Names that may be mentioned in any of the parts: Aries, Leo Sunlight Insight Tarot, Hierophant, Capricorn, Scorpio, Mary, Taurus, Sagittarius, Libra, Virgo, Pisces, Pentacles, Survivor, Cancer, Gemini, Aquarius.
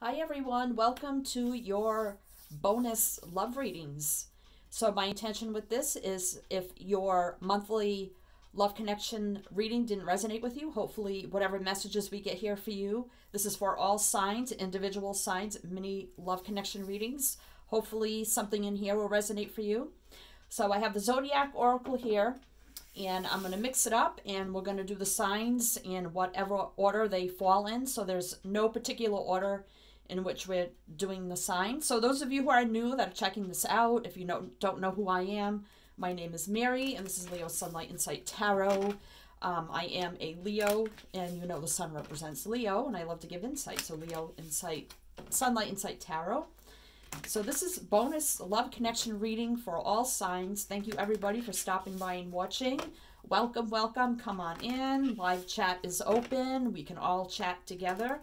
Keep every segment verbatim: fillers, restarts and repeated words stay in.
Hi everyone, welcome to your bonus love readings. So my intention with this is if your monthly love connection reading didn't resonate with you, hopefully whatever messages we get here for you, this is for all signs, individual signs, mini love connection readings. Hopefully something in here will resonate for you. So I have the Zodiac Oracle here and I'm going to mix it up and we're going to do the signs in whatever order they fall in. So there's no particular order in which we're doing the sign. So those of you who are new that are checking this out, if you know, don't know who I am, my name is Mary and this is Leo Sunlight Insight Tarot. Um, I am a Leo and you know the sun represents Leo and I love to give insight. So Leo Insight, Sunlight Insight Tarot. So this is bonus love connection reading for all signs. Thank you everybody for stopping by and watching. Welcome, welcome, come on in. Live chat is open. We can all chat together.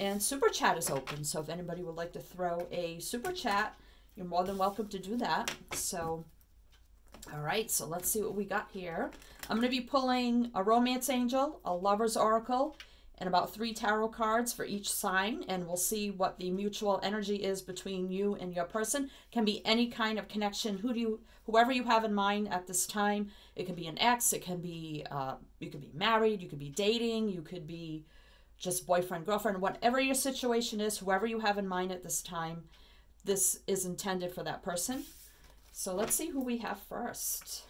And super chat is open, so if anybody would like to throw a super chat, you're more than welcome to do that. So, all right, so let's see what we got here. I'm going to be pulling a romance angel, a lover's oracle, and about three tarot cards for each sign, and we'll see what the mutual energy is between you and your person. Can be any kind of connection. Who do you, whoever you have in mind at this time. It can be an ex. It can be uh, you could be married. You could be dating. You could be just boyfriend, girlfriend, whatever your situation is, whoever you have in mind at this time, this is intended for that person. So let's see who we have first.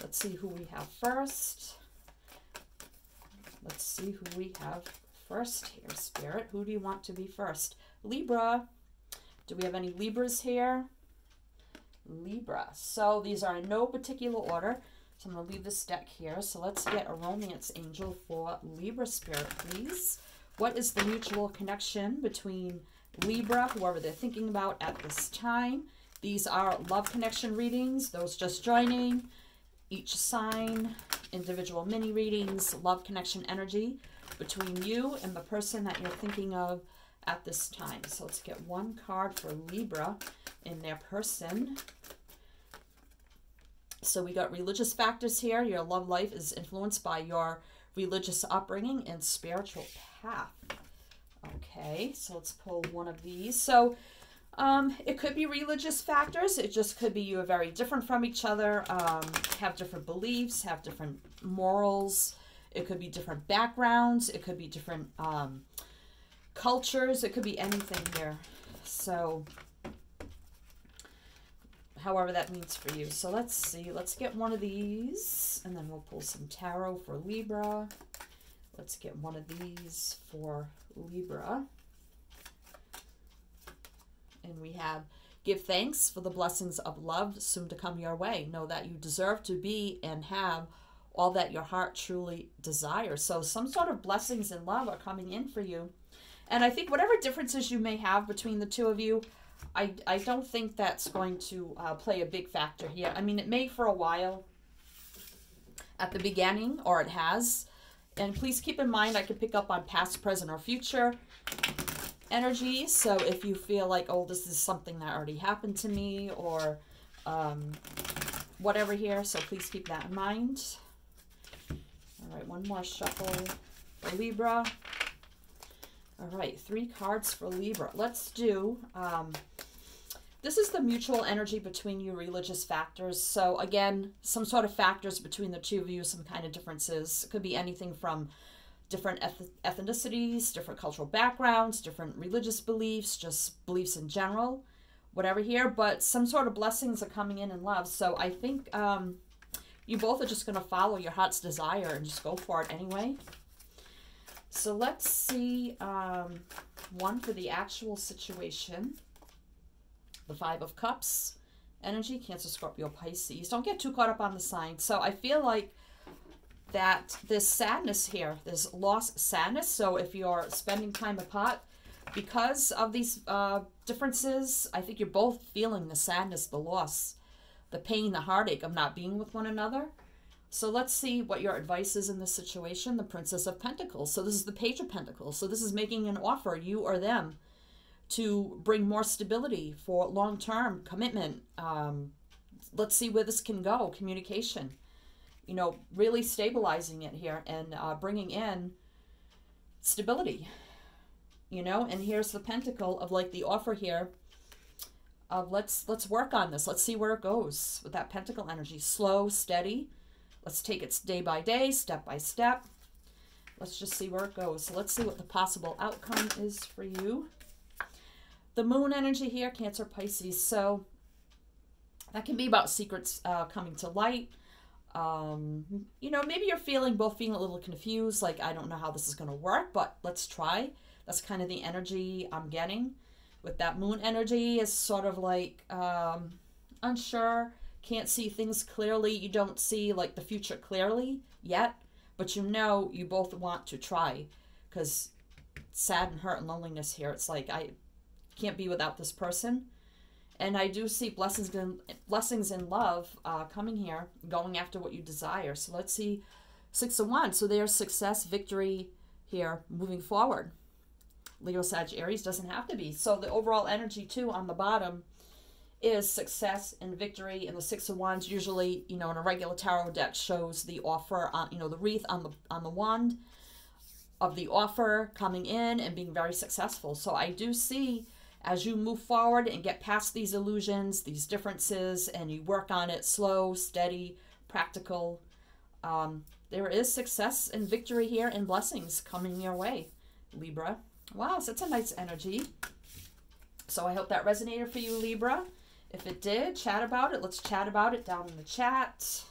Let's see who we have first. Let's see who we have first here, Spirit. Who do you want to be first? Libra. Do we have any Libras here? Libra. So these are in no particular order. So I'm going to leave this deck here. So let's get a romance angel for Libra, Spirit, please. What is the mutual connection between Libra, whoever they're thinking about at this time? These are love connection readings. Those just joining. Each sign, individual mini readings, love connection energy between you and the person that you're thinking of at this time. So let's get one card for Libra in their person. So we got religious factors here. Your love life is influenced by your religious upbringing and spiritual path. Okay, so let's pull one of these. So um, it could be religious factors. It just could be you are very different from each other, um, have different beliefs, have different morals. It could be different backgrounds. It could be different um, cultures. It could be anything here. So however that means for you. So let's see. Let's get one of these and then we'll pull some tarot for Libra. Let's get one of these for Libra. And we have give thanks for the blessings of love soon to come your way. Know that you deserve to be and have all that your heart truly desires. So some sort of blessings and love are coming in for you. And I think whatever differences you may have between the two of you, I, I don't think that's going to uh, play a big factor here. I mean, it may for a while at the beginning, or it has. And please keep in mind, I can pick up on past, present, or future energy. So if you feel like, oh, this is something that already happened to me, or um, whatever here. So please keep that in mind. All right, one more shuffle for Libra. All right, three cards for Libra. Let's do, um, this is the mutual energy between you, religious factors. So again, some sort of factors between the two of you, some kind of differences. It could be anything from different ethnicities, different cultural backgrounds, different religious beliefs, just beliefs in general, whatever here. But some sort of blessings are coming in in love. So I think um, you both are just going to follow your heart's desire and just go for it anyway. So let's see um, one for the actual situation. The Five of Cups energy, Cancer, Scorpio, Pisces. Don't get too caught up on the sign. So I feel like that there's sadness here. There's lost sadness. So if you're spending time apart because of these uh, differences, I think you're both feeling the sadness, the loss, the pain, the heartache of not being with one another. So let's see what your advice is in this situation. The Princess of Pentacles. So this is the Page of Pentacles. So this is making an offer, you or them, to bring more stability for long-term commitment. Um, let's see where this can go. Communication, you know, really stabilizing it here and uh, bringing in stability. you know? And here's the pentacle of like the offer here of let's, let's work on this. Let's see where it goes with that pentacle energy. Slow, steady. Let's take it day by day, step by step. Let's just see where it goes. So let's see what the possible outcome is for you. The moon energy here, Cancer, Pisces. So that can be about secrets uh, coming to light. Um, you know, maybe you're feeling, both feeling a little confused, like, I don't know how this is going to work, but let's try. That's kind of the energy I'm getting with that moon energy, is sort of like um, unsure, can't see things clearly. You don't see like the future clearly yet, but you know you both want to try, because sad and hurt and loneliness here. It's like, I can't be without this person. And I do see blessings in, blessings in love uh, coming here, going after what you desire. So let's see, six of wands. So there's success, victory here, moving forward. Leo, Sag, Aries doesn't have to be. So the overall energy too on the bottom is success and victory. And the six of wands usually, you know, in a regular tarot deck shows the offer, on, you know, the wreath on the on the wand of the offer coming in and being very successful. So I do see, as you move forward and get past these illusions, these differences, and you work on it slow, steady, practical, um, there is success and victory here and blessings coming your way, Libra. Wow, so that's a nice energy. So I hope that resonated for you, Libra. If it did, chat about it. Let's chat about it down in the chat.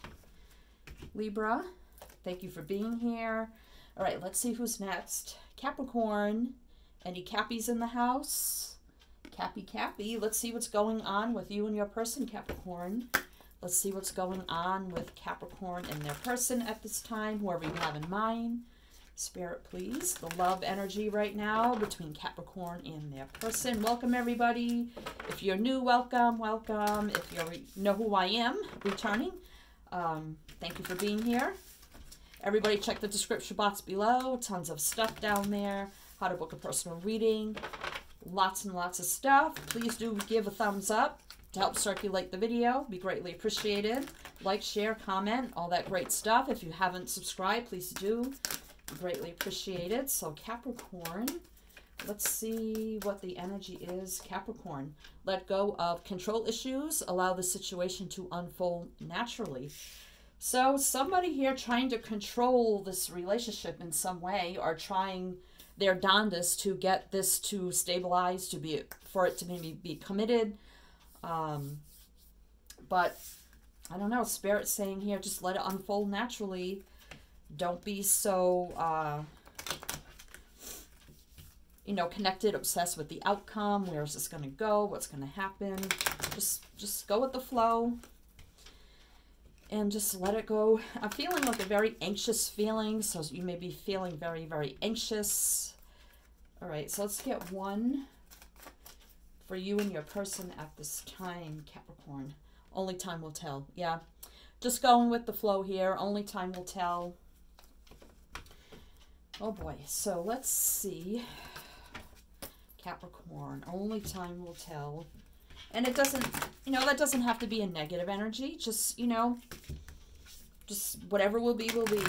Libra, thank you for being here. All right, let's see who's next. Capricorn, any Cappies in the house? Cappy, Cappy, let's see what's going on with you and your person, Capricorn. Let's see what's going on with Capricorn and their person at this time, whoever you have in mind. Spirit, please. The love energy right now between Capricorn and their person. Welcome, everybody. If you're new, welcome, welcome. If you know who I am, returning, um, thank you for being here. Everybody check the description box below. Tons of stuff down there. How to book a personal reading. Lots and lots of stuff. Please do give a thumbs up to help circulate the video. Be greatly appreciated. Like, share, comment, all that great stuff. If you haven't subscribed, please do. Be greatly appreciated. So Capricorn, let's see what the energy is. Capricorn, let go of control issues. Allow the situation to unfold naturally. So somebody here trying to control this relationship in some way, or trying their darndest to get this to stabilize, to be, for it to maybe be committed. Um, but I don't know, Spirit's saying here, just let it unfold naturally. Don't be so, uh, you know, connected, obsessed with the outcome. Where is this going to go? What's going to happen? Just, just go with the flow. And just let it go. I'm feeling like a very anxious feeling. So you may be feeling very, very anxious. All right, so let's get one for you and your person at this time, Capricorn. Only time will tell. Yeah, just going with the flow here. Only time will tell. Oh boy, so let's see. Capricorn, only time will tell. And it doesn't, you know, that doesn't have to be a negative energy. Just, you know, just whatever will be, will be.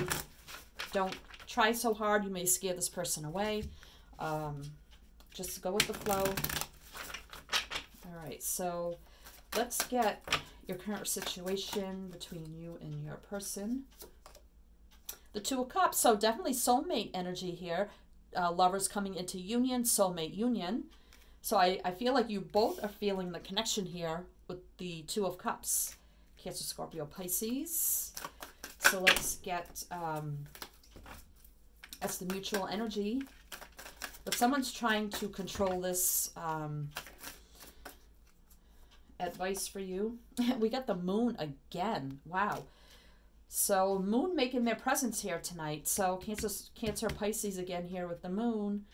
Don't try so hard. You may scare this person away. Um, just go with the flow. All right, so let's get your current situation between you and your person. The Two of Cups, so definitely soulmate energy here. Uh, lovers coming into union, soulmate union. So I, I feel like you both are feeling the connection here with the Two of Cups, Cancer, Scorpio, Pisces. So let's get, um, that's the mutual energy. But someone's trying to control this. Um, advice for you. We got the moon again. Wow. So moon making their presence here tonight. So Cancer, Cancer, Pisces again here with the moon.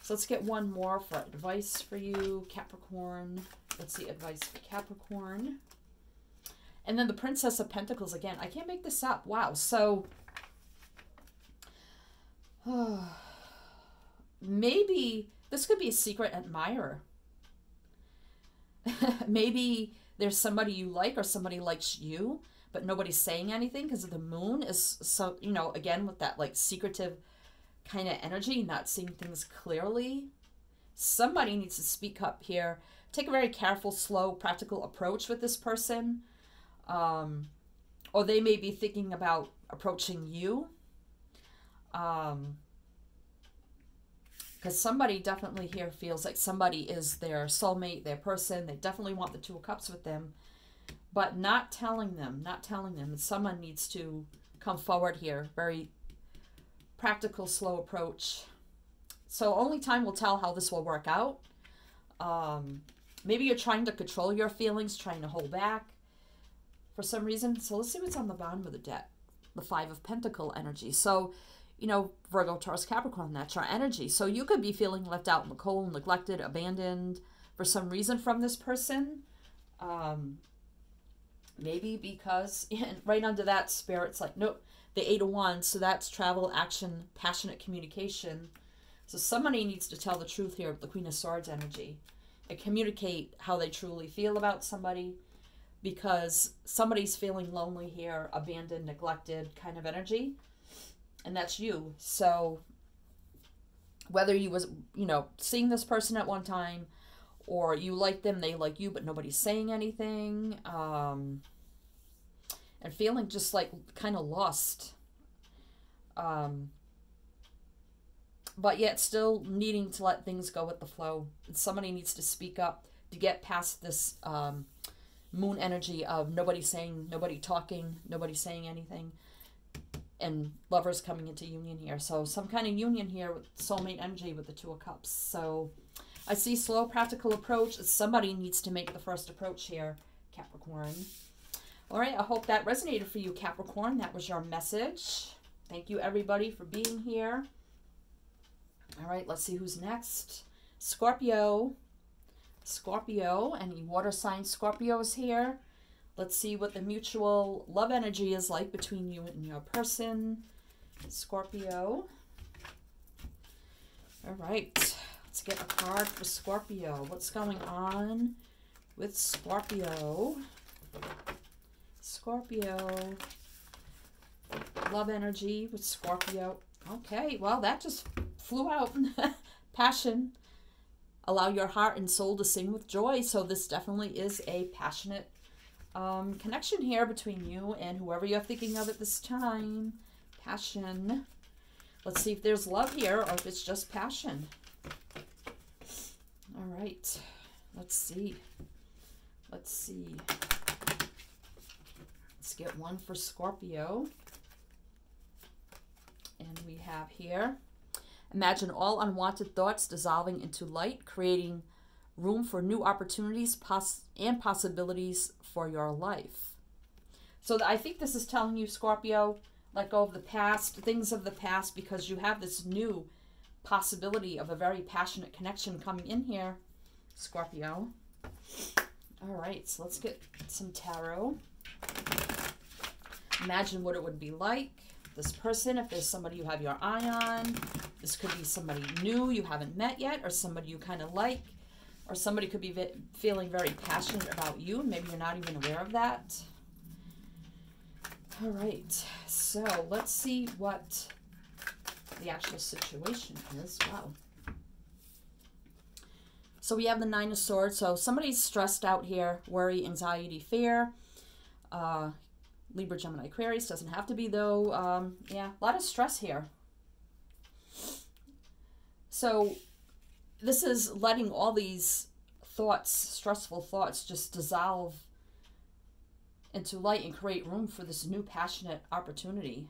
So let's get one more for advice for you, Capricorn. Let's see, advice for Capricorn. And then the Princess of Pentacles again. I can't make this up. Wow. So oh, maybe this could be a secret admirer. Maybe there's somebody you like or somebody likes you, but nobody's saying anything because the moon is so, you know, again, with that like secretive kind of energy, not seeing things clearly. somebody needs to speak up here. Take a very careful, slow, practical approach with this person. Um, or they may be thinking about approaching you. Um, because somebody definitely here feels like somebody is their soulmate, their person. They definitely want the Two of Cups with them. But not telling them, not telling them. And someone needs to come forward here. Very practical, slow approach. So only time will tell how this will work out. Um, maybe you're trying to control your feelings, trying to hold back for some reason. So let's see what's on the bottom of the deck. The Five of Pentacle energy. So, you know, Virgo, Taurus, Capricorn, that's your energy. So you could be feeling left out in the cold, neglected, abandoned for some reason from this person. Um, maybe because right under that, Spirit's like, nope, the Eight of Wands. So that's travel, action, passionate communication. So somebody needs to tell the truth here with the Queen of Swords energy and communicate how they truly feel about somebody, because somebody's feeling lonely here, abandoned, neglected kind of energy. And that's you. So whether you was, you know, seeing this person at one time, or you like them, they like you, but nobody's saying anything, um, and feeling just like kind of lost. Um, But yet still needing to let things go with the flow. And somebody needs to speak up to get past this um, moon energy of nobody saying, nobody talking, nobody saying anything. And lovers coming into union here. So some kind of union here with soulmate energy with the Two of Cups. So I see slow, practical approach. Somebody needs to make the first approach here, Capricorn. All right, I hope that resonated for you, Capricorn. That was your message. Thank you, everybody, for being here. All right, let's see who's next. Scorpio. Scorpio, any water sign Scorpios here? Let's see what the mutual love energy is like between you and your person. Scorpio. All right, let's get a card for Scorpio. What's going on with Scorpio? Scorpio. Love energy with Scorpio. Okay, well, that just flew out. Passion. Allow your heart and soul to sing with joy. So this definitely is a passionate um, connection here between you and whoever you're thinking of at this time. Passion. Let's see if there's love here or if it's just passion. All right. Let's see. Let's see. Let's get one for Scorpio. And we have here, imagine all unwanted thoughts dissolving into light, creating room for new opportunities poss and possibilities for your life. So I think this is telling you, Scorpio, let go of the past, things of the past, because you have this new possibility of a very passionate connection coming in here, Scorpio. All right, so let's get some tarot. Imagine what it would be like. This person, if there's somebody you have your eye on, this could be somebody new you haven't met yet, or somebody you kind of like, or somebody could be feeling very passionate about you. Maybe you're not even aware of that. All right, so let's see what the actual situation is. Wow. So we have the Nine of Swords. So somebody's stressed out here, worry, anxiety, fear. Uh, Libra, Gemini, Aquarius. Doesn't have to be, though. Um, yeah, a lot of stress here. So this is letting all these thoughts, stressful thoughts, just dissolve into light and create room for this new passionate opportunity.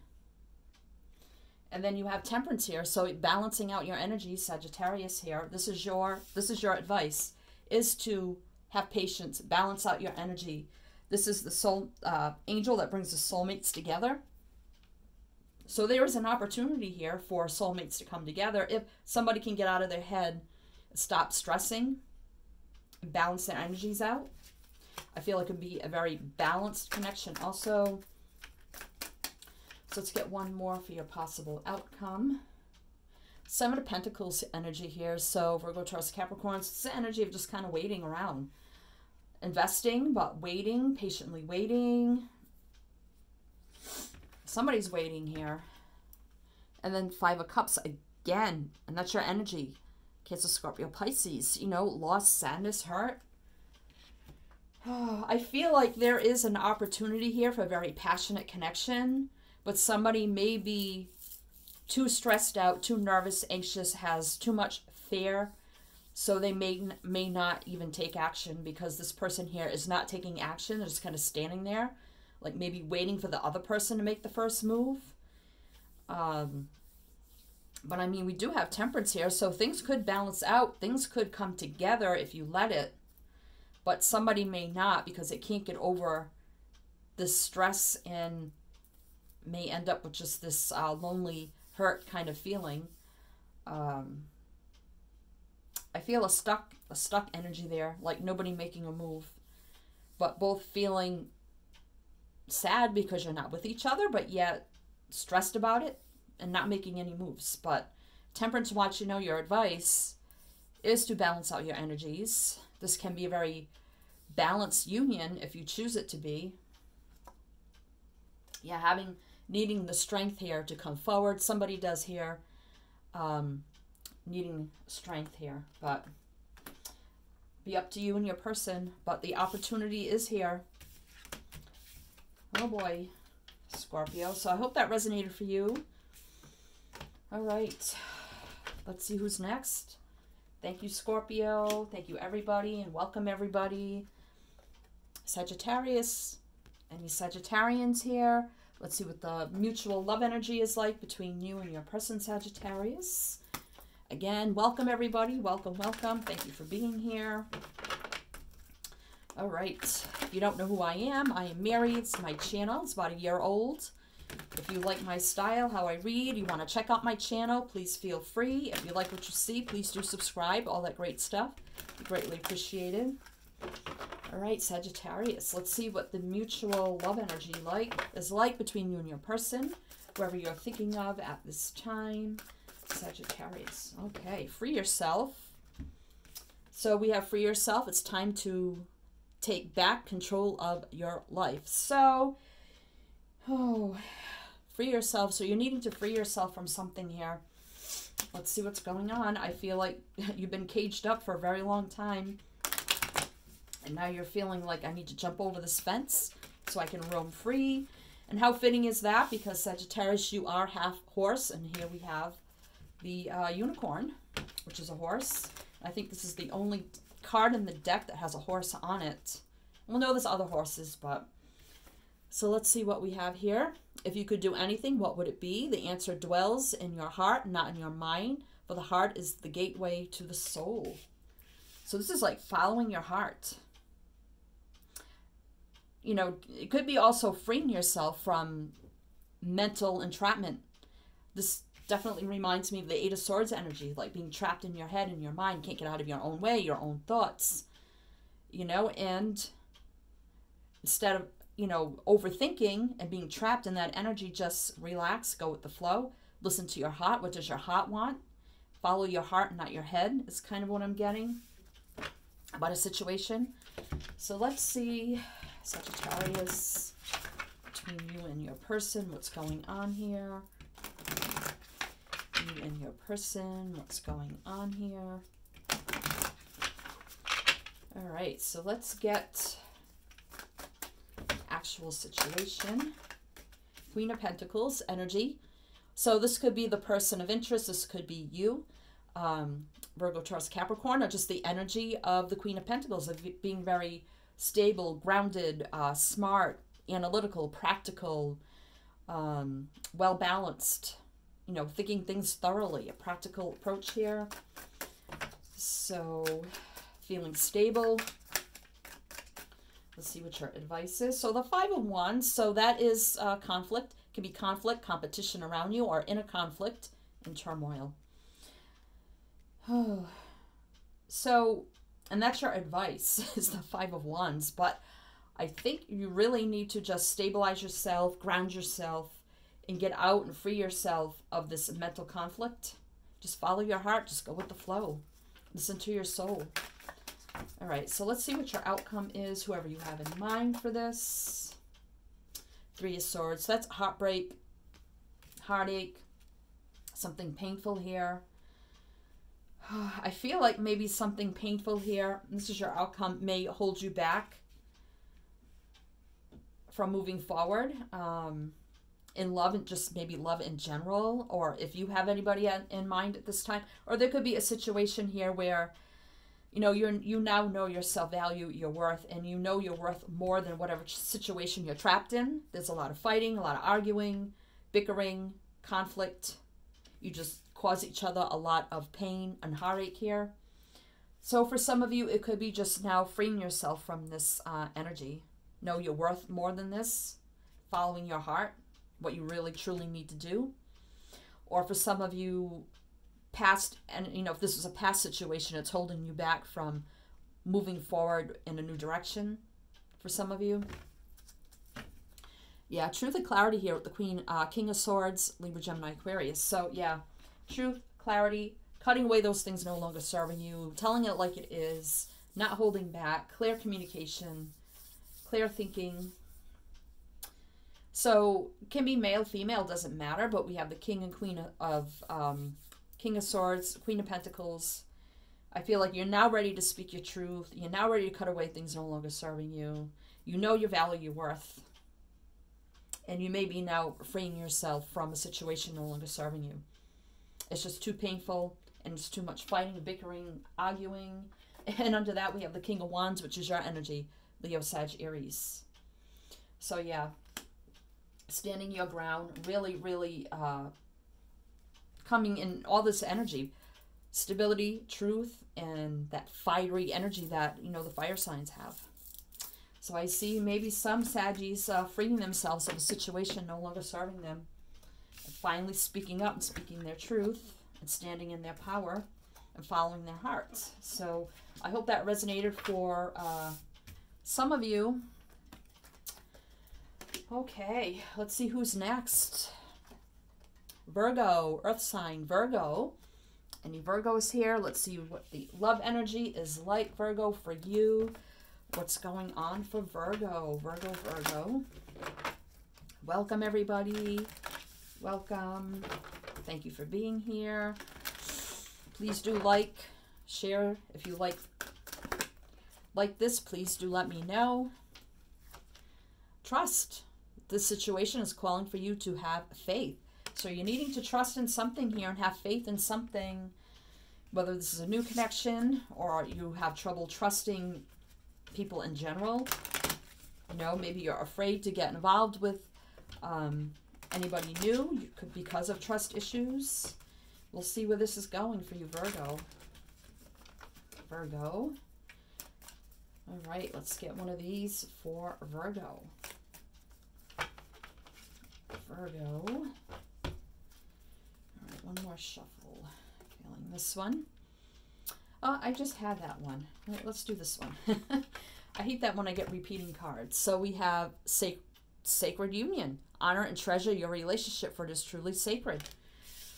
And then you have Temperance here. So balancing out your energy, Sagittarius here. This is your, this is your advice, is to have patience, balance out your energy. This is the soul uh, angel that brings the soulmates together. So there is an opportunity here for soulmates to come together if somebody can get out of their head, stop stressing, balance their energies out. I feel it could be a very balanced connection also. So let's get one more for your possible outcome. Seven of Pentacles energy here. So Virgo, Taurus, Capricorn. It's the energy of just kind of waiting around. Investing, but waiting, patiently waiting. Somebody's waiting here. And then Five of Cups again. And that's your energy, Cancer, Scorpio, Pisces, you know, loss, sadness, hurt. Oh, I feel like there is an opportunity here for a very passionate connection, but somebody may be too stressed out, too nervous, anxious, has too much fear. So they may, may not even take action because this person here is not taking action. They're just kind of standing there, like maybe waiting for the other person to make the first move. Um... But I mean, we do have temperance here, so things could balance out. Things could come together if you let it. But somebody may not because it can't get over this stress and may end up with just this uh, lonely, hurt kind of feeling. Um, I feel a stuck, a stuck energy there, like nobody making a move. But both feeling sad because you're not with each other, but yet stressed about it. And not making any moves. But Temperance wants you to know your advice is to balance out your energies. This can be a very balanced union if you choose it to be. Yeah, having needing the strength here to come forward. Somebody does here, um, needing strength here, but be up to you and your person. But the opportunity is here. Oh boy, Scorpio. So I hope that resonated for you. All right, let's see who's next. Thank you, Scorpio. Thank you, everybody, and welcome, everybody. Sagittarius, any Sagittarians here? Let's see what the mutual love energy is like between you and your person, Sagittarius. Again, welcome, everybody. Welcome, welcome. Thank you for being here. All right, if you don't know who I am, I am Mary. It's my channel. It's about a year old. If you like my style, how I read, you want to check out my channel, please feel free. If you like what you see, please do subscribe. All that great stuff. Greatly appreciated. All right, Sagittarius. Let's see what the mutual love energy like is like between you and your person, whoever you're thinking of at this time. Sagittarius. Okay, free yourself. So we have free yourself. It's time to take back control of your life. So... Oh, free yourself. So you're needing to free yourself from something here. Let's see what's going on. I feel like you've been caged up for a very long time. And now you're feeling like I need to jump over this fence so I can roam free. And how fitting is that? Because Sagittarius, you are half horse. And here we have the uh, unicorn, which is a horse. I think this is the only card in the deck that has a horse on it. Well, no, there's other horses, but... So let's see what we have here. If you could do anything, what would it be? The answer dwells in your heart, not in your mind, for the heart is the gateway to the soul. So this is like following your heart. You know, it could be also freeing yourself from mental entrapment. This definitely reminds me of the Eight of Swords energy, like being trapped in your head, in your mind, can't get out of your own way, your own thoughts, you know, and instead of, you know, overthinking and being trapped in that energy, just relax, go with the flow, listen to your heart. What does your heart want? Follow your heart, not your head, is kind of what I'm getting about a situation. So let's see, Sagittarius, between you and your person, what's going on here? You and your person, what's going on here? All right, so let's get... actual situation. Queen of Pentacles energy. So this could be the person of interest. This could be you, um, Virgo, Taurus, Capricorn, or just the energy of the Queen of Pentacles of being very stable, grounded, uh, smart, analytical, practical, um, well balanced. You know, thinking things thoroughly. A practical approach here. So feeling stable. Let's see what your advice is. So the Five of Wands, so that is uh, conflict. It can be conflict, competition around you, or inner conflict and turmoil. Oh. So, and that's your advice, is the Five of Wands. But I think you really need to just stabilize yourself, ground yourself, and get out and free yourself of this mental conflict. Just follow your heart. Just go with the flow. Listen to your soul. All right, so let's see what your outcome is, whoever you have in mind for this. Three of Swords. So that's heartbreak, heartache, something painful here. I feel like maybe something painful here, this is your outcome, may hold you back from moving forward um, in love, and just maybe love in general, or if you have anybody in mind at this time. Or there could be a situation here where, you know, you're, you now know your self-value, your worth, and you know your worth more than whatever situation you're trapped in. There's a lot of fighting, a lot of arguing, bickering, conflict. You just cause each other a lot of pain and heartache here. So for some of you, it could be just now freeing yourself from this uh, energy. Know your worth more than this, following your heart, what you really truly need to do. Or for some of you, past, and you know, if this is a past situation, it's holding you back from moving forward in a new direction for some of you. Yeah, truth and clarity here with the Queen, uh, King of Swords, Libra, Gemini, Aquarius. So yeah, truth, clarity, cutting away those things no longer serving you, telling it like it is, not holding back, clear communication, clear thinking. So can be male, female, doesn't matter, but we have the King and Queen of um, King of Swords, Queen of Pentacles. I feel like you're now ready to speak your truth. You're now ready to cut away things no longer serving you. You know your value, your worth. And you may be now freeing yourself from a situation no longer serving you. It's just too painful, and it's too much fighting, bickering, arguing. And under that, we have the King of Wands, which is your energy, Leo, Sag, Aries. So yeah, standing your ground, really, really uh, coming in all this energy, stability, truth, and that fiery energy that, you know, the fire signs have. So I see maybe some Saggies uh, freeing themselves of a situation no longer serving them, and finally speaking up and speaking their truth and standing in their power and following their hearts. So I hope that resonated for uh, some of you. Okay, let's see who's next. Virgo, earth sign Virgo. Any Virgos here? Let's see what the love energy is like, Virgo, for you. What's going on for Virgo? Virgo, Virgo. Welcome, everybody. Welcome. Thank you for being here. Please do like, share. If you like, like this, please do let me know. Trust. This situation is calling for you to have faith. So you're needing to trust in something here and have faith in something, whether this is a new connection or you have trouble trusting people in general. You know, maybe you're afraid to get involved with um, anybody new. You could, because of trust issues. We'll see where this is going for you, Virgo. Virgo. All right, let's get one of these for Virgo. Virgo. All right, one more shuffle. Feeling this one. Oh, I just had that one. All right, let's do this one. I hate that when I get repeating cards. So we have sac sacred union. Honor and treasure your relationship, for it is truly sacred.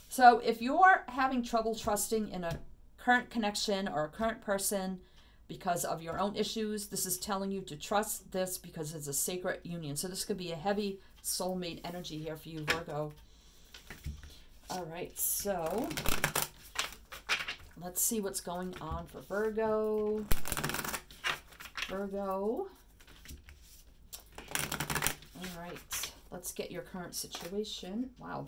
So if you're having trouble trusting in a current connection or a current person because of your own issues, this is telling you to trust this because it's a sacred union. So this could be a heavy soulmate energy here for you, Virgo. All right, so let's see what's going on for Virgo. Virgo. All right. Let's get your current situation. Wow.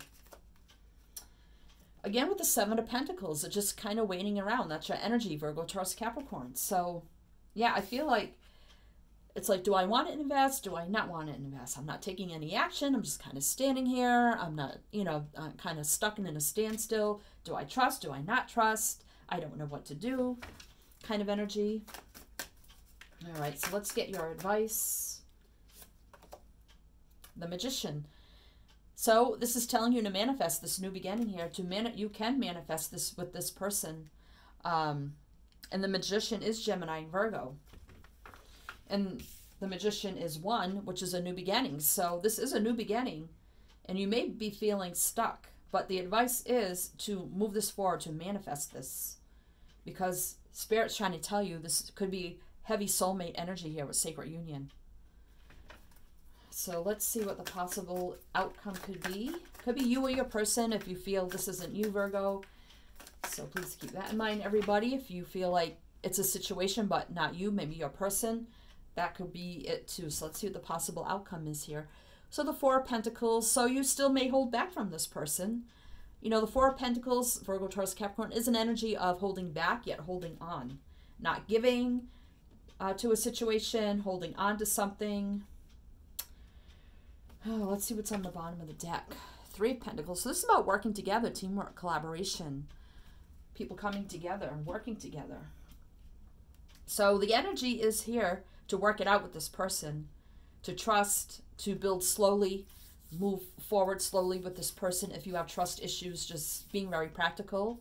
Again, with the Seven of Pentacles, it's just kind of waiting around. That's your energy, Virgo, Taurus, Capricorn. So, yeah, I feel like it's like, do I want to invest? Do I not want to invest? I'm not taking any action. I'm just kind of standing here. I'm not, you know, I'm kind of stuck and in a standstill. Do I trust? Do I not trust? I don't know what to do kind of energy. All right, so let's get your advice. The Magician. So this is telling you to manifest this new beginning here. To man, you can manifest this with this person. Um, and the Magician is Gemini and Virgo. And the Magician is one, which is a new beginning. So this is a new beginning, and you may be feeling stuck. But the advice is to move this forward, to manifest this, because Spirit's trying to tell you this could be heavy soulmate energy here with sacred union. So let's see what the possible outcome could be. Could be you or your person if you feel this isn't you, Virgo. So please keep that in mind, everybody. If you feel like it's a situation, but not you, maybe your person, that could be it too. So let's see what the possible outcome is here. So the Four of Pentacles. So you still may hold back from this person. You know, the Four of Pentacles, Virgo, Taurus, Capricorn, is an energy of holding back, yet holding on. Not giving uh, to a situation, holding on to something. Oh, let's see what's on the bottom of the deck. Three of Pentacles. So this is about working together, teamwork, collaboration. People coming together and working together. So the energy is here to work it out with this person, to trust, to build slowly, move forward slowly with this person. If you have trust issues, just being very practical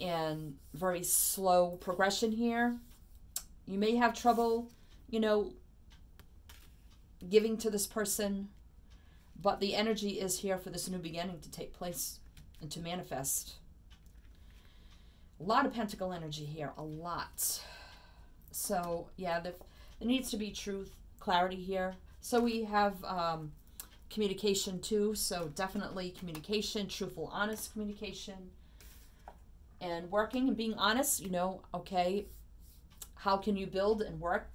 and very slow progression here. You may have trouble, you know, giving to this person, but the energy is here for this new beginning to take place and to manifest. A lot of pentacle energy here, a lot. So yeah, there, there needs to be truth, clarity here. So we have um, communication too. So definitely communication, truthful, honest communication, and working and being honest. You know, okay, how can you build and work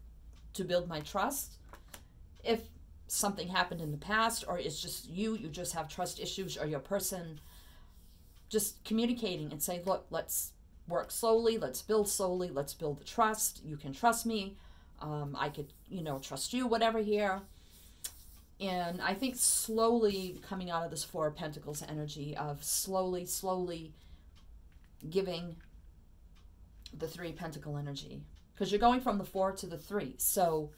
to build my trust? If something happened in the past, or it's just you, you just have trust issues, or your person, just communicating and say, look, let's work slowly, let's build slowly, let's build the trust. You can trust me. Um, I could, you know, trust you, whatever here. And I think slowly coming out of this Four of Pentacles energy of slowly, slowly giving the Three of Pentacle energy. Because you're going from the four to the three. So,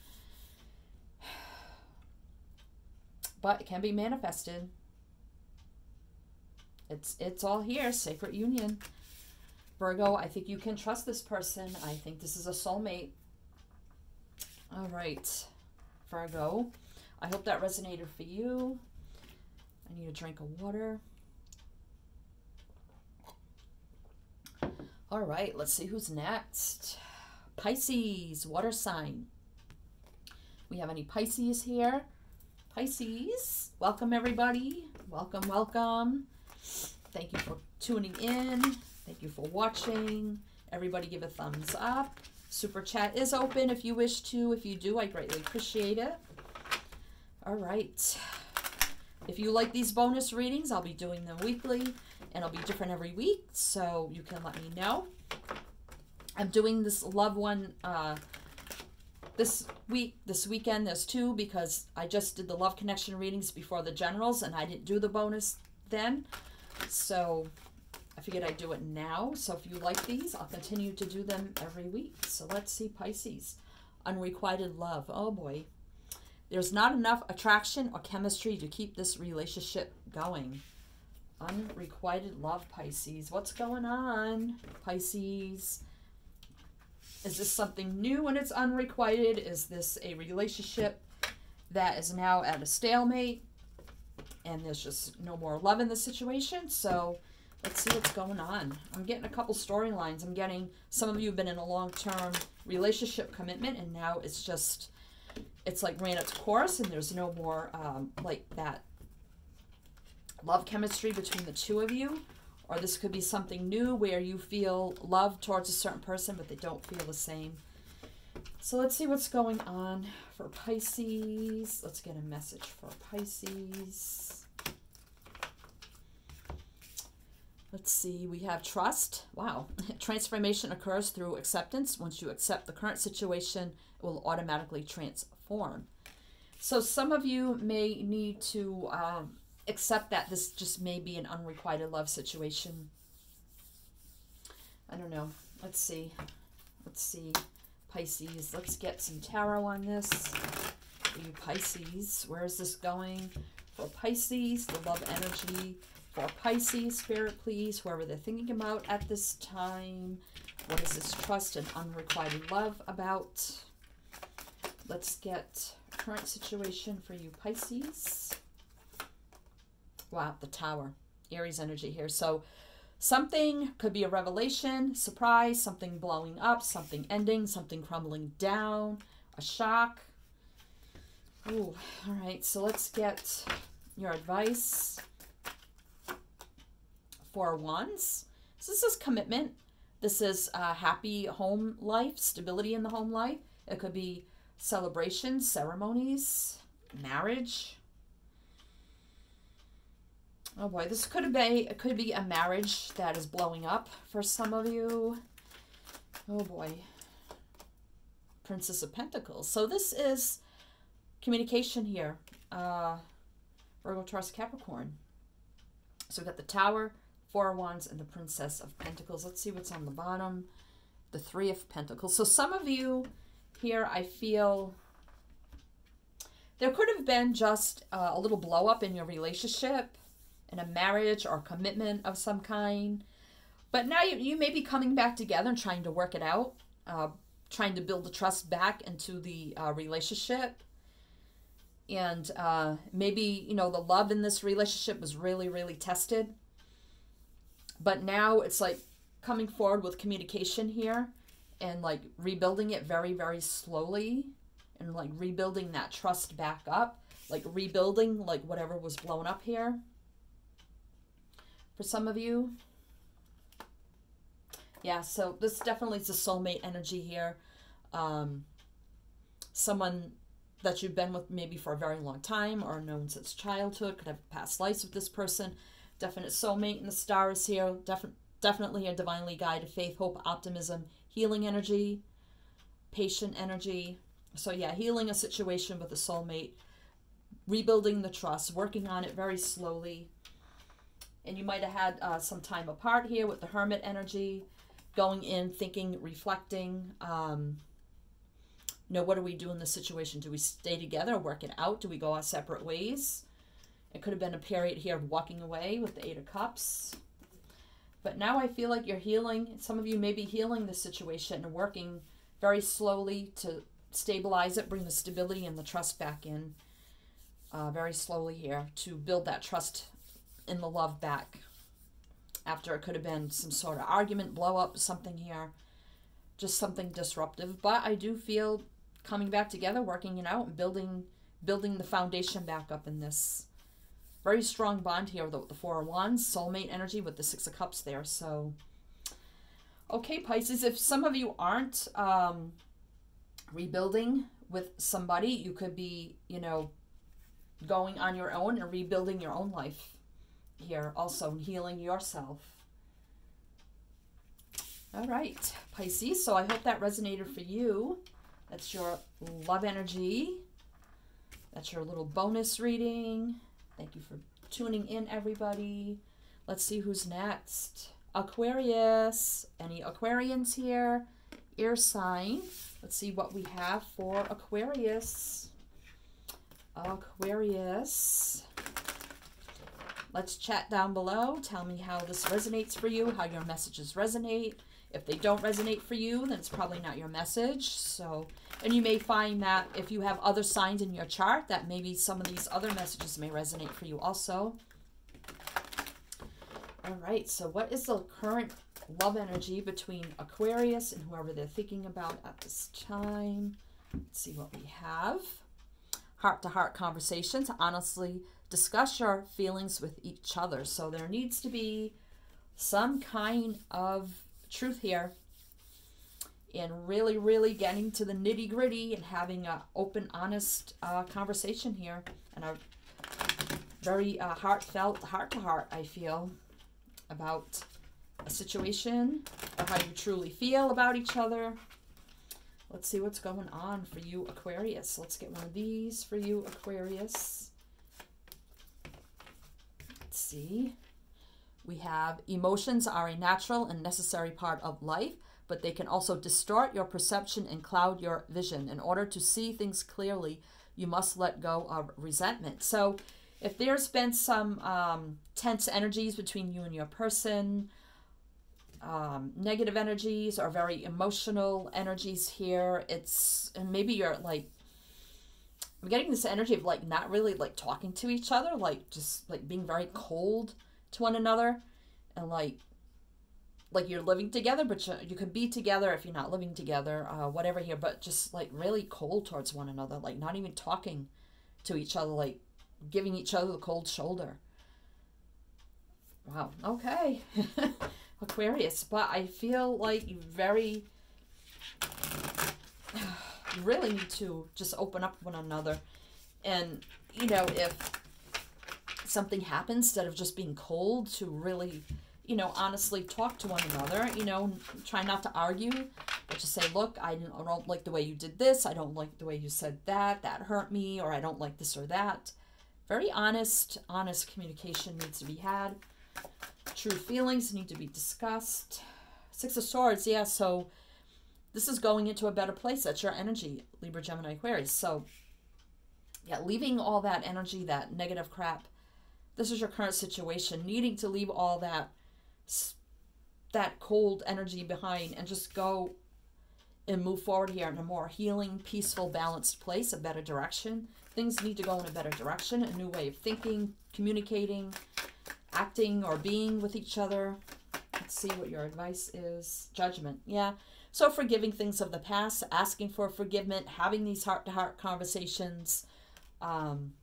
but it can be manifested. It's, it's all here, sacred union. Virgo, I think you can trust this person. I think this is a soulmate. All right, Virgo. I hope that resonated for you. I need a drink of water. All right, let's see who's next. Pisces, water sign. We have any Pisces here? Pisces, welcome everybody. Welcome, welcome. Thank you for tuning in. Thank you for watching. Everybody give a thumbs up. Super chat is open if you wish to. If you do, I greatly appreciate it. All right. If you like these bonus readings, I'll be doing them weekly, and I'll be different every week, so you can let me know. I'm doing this loved one uh, this week, this weekend. There's two, because I just did the love connection readings before the generals, and I didn't do the bonus then. So I figured I'd do it now. So if you like these, I'll continue to do them every week. So let's see, Pisces. Unrequited love. Oh boy. There's not enough attraction or chemistry to keep this relationship going. Unrequited love, Pisces. What's going on, Pisces? Is this something new when it's unrequited? Is this a relationship that is now at a stalemate and there's just no more love in the situation? So let's see what's going on. I'm getting a couple storylines. I'm getting some of you have been in a long-term relationship commitment, and now it's just, it's like ran its course, and there's no more um, like that love chemistry between the two of you. Or this could be something new where you feel love towards a certain person, but they don't feel the same. So let's see what's going on for Pisces. Let's get a message for Pisces. Let's see, we have trust. Wow. Transformation occurs through acceptance. Once you accept the current situation, it will automatically transform. So some of you may need to um, accept that this just may be an unrequited love situation. I don't know. Let's see. Let's see, Pisces. Let's get some tarot on this. For you, Pisces, where is this going? For Pisces, the love energy. For Pisces, Spirit, please, whoever they're thinking about at this time. What is this trust and unrequited love about? Let's get current situation for you, Pisces. Wow, the Tower. Aries energy here. So something could be a revelation, surprise, something blowing up, something ending, something crumbling down, a shock. Ooh, all right, so let's get your advice. Four Wands. So this is commitment. This is a happy home life, stability in the home life. It could be celebrations, ceremonies, marriage. Oh boy, this could be, it could be a marriage that is blowing up for some of you. Oh boy. Princess of Pentacles. So this is communication here. Uh, Virgo, Taurus, Capricorn. So we've got the Tower, Four of Wands, and the Princess of Pentacles. Let's see what's on the bottom. The Three of Pentacles. So some of you here, I feel there could have been just uh, a little blow up in your relationship, in a marriage or commitment of some kind. But now you, you may be coming back together and trying to work it out, uh, trying to build the trust back into the uh, relationship. And uh, maybe, you know, the love in this relationship was really, really tested. But now it's like coming forward with communication here and like rebuilding it very, very slowly and like rebuilding that trust back up, like rebuilding like whatever was blown up here. For some of you. Yeah, so this definitely is a soulmate energy here. Um, someone that you've been with maybe for a very long time or known since childhood, could have past lives with this person. Definite soulmate in the stars here. Defin definitely a divinely guided faith, hope, optimism, healing energy, patient energy. So yeah, healing a situation with a soulmate, rebuilding the trust, working on it very slowly. And you might have had uh, some time apart here with the Hermit energy, going in, thinking, reflecting. Um, you know, what do we do in this situation? Do we stay together, work it out? Do we go our separate ways? It could have been a period here of walking away with the Eight of Cups. But now I feel like you're healing. Some of you may be healing the situation and working very slowly to stabilize it, bring the stability and the trust back in uh, very slowly here to build that trust in the love back after it could have been some sort of argument, blow up, something here, just something disruptive. But I do feel coming back together, working it out, and building building the foundation back up in this very strong bond here with the Four of Wands, soulmate energy with the Six of Cups there. So okay, Pisces, if some of you aren't um, rebuilding with somebody, you could be, you know, going on your own and rebuilding your own life here also, healing yourself. All right, Pisces, so I hope that resonated for you. That's your love energy. That's your little bonus reading. Thank you for tuning in, everybody. Let's see who's next. Aquarius. Any Aquarians here? Air sign. Let's see what we have for Aquarius. Aquarius. Let's chat down below. Tell me how this resonates for you, how your messages resonate. If they don't resonate for you, then it's probably not your message. So, and you may find that if you have other signs in your chart, that maybe some of these other messages may resonate for you also. All right, so what is the current love energy between Aquarius and whoever they're thinking about at this time? Let's see what we have. Heart-to-heart conversations. Honestly, discuss your feelings with each other. So there needs to be some kind of truth here and really, really getting to the nitty gritty and having an open, honest uh, conversation here and a very uh, heartfelt heart to heart, I feel, about a situation or how you truly feel about each other. Let's see what's going on for you, Aquarius. Let's get one of these for you, Aquarius. See, we have emotions are a natural and necessary part of life, but they can also distort your perception and cloud your vision. In order to see things clearly, you must let go of resentment. So if there's been some um, tense energies between you and your person, um, negative energies or very emotional energies here, it's, and maybe you're like, I'm getting this energy of like not really like talking to each other, like just like being very cold to one another, and like like you're living together, but you, you can be together if you're not living together, uh, whatever here, but just like really cold towards one another, like not even talking to each other, like giving each other the cold shoulder. Wow. Okay. Aquarius, but I feel like you very, you really need to just open up one another. And, you know, if something happens, instead of just being cold, to really, you know, honestly talk to one another, you know, try not to argue, but just say, look, I don't like the way you did this. I don't like the way you said that, that hurt me, or I don't like this or that. Very honest, honest communication needs to be had. True feelings need to be discussed. Six of Swords, yeah, so this is going into a better place. That's your energy, Libra, Gemini, Aquarius. So, yeah, leaving all that energy, that negative crap. This is your current situation, needing to leave all that, that cold energy behind and just go and move forward here in a more healing, peaceful, balanced place, a better direction. Things need to go in a better direction, a new way of thinking, communicating, acting or being with each other. Let's see what your advice is. Judgment. Yeah. So forgiving things of the past, asking for forgiveness, having these heart-to-heart conversations, um,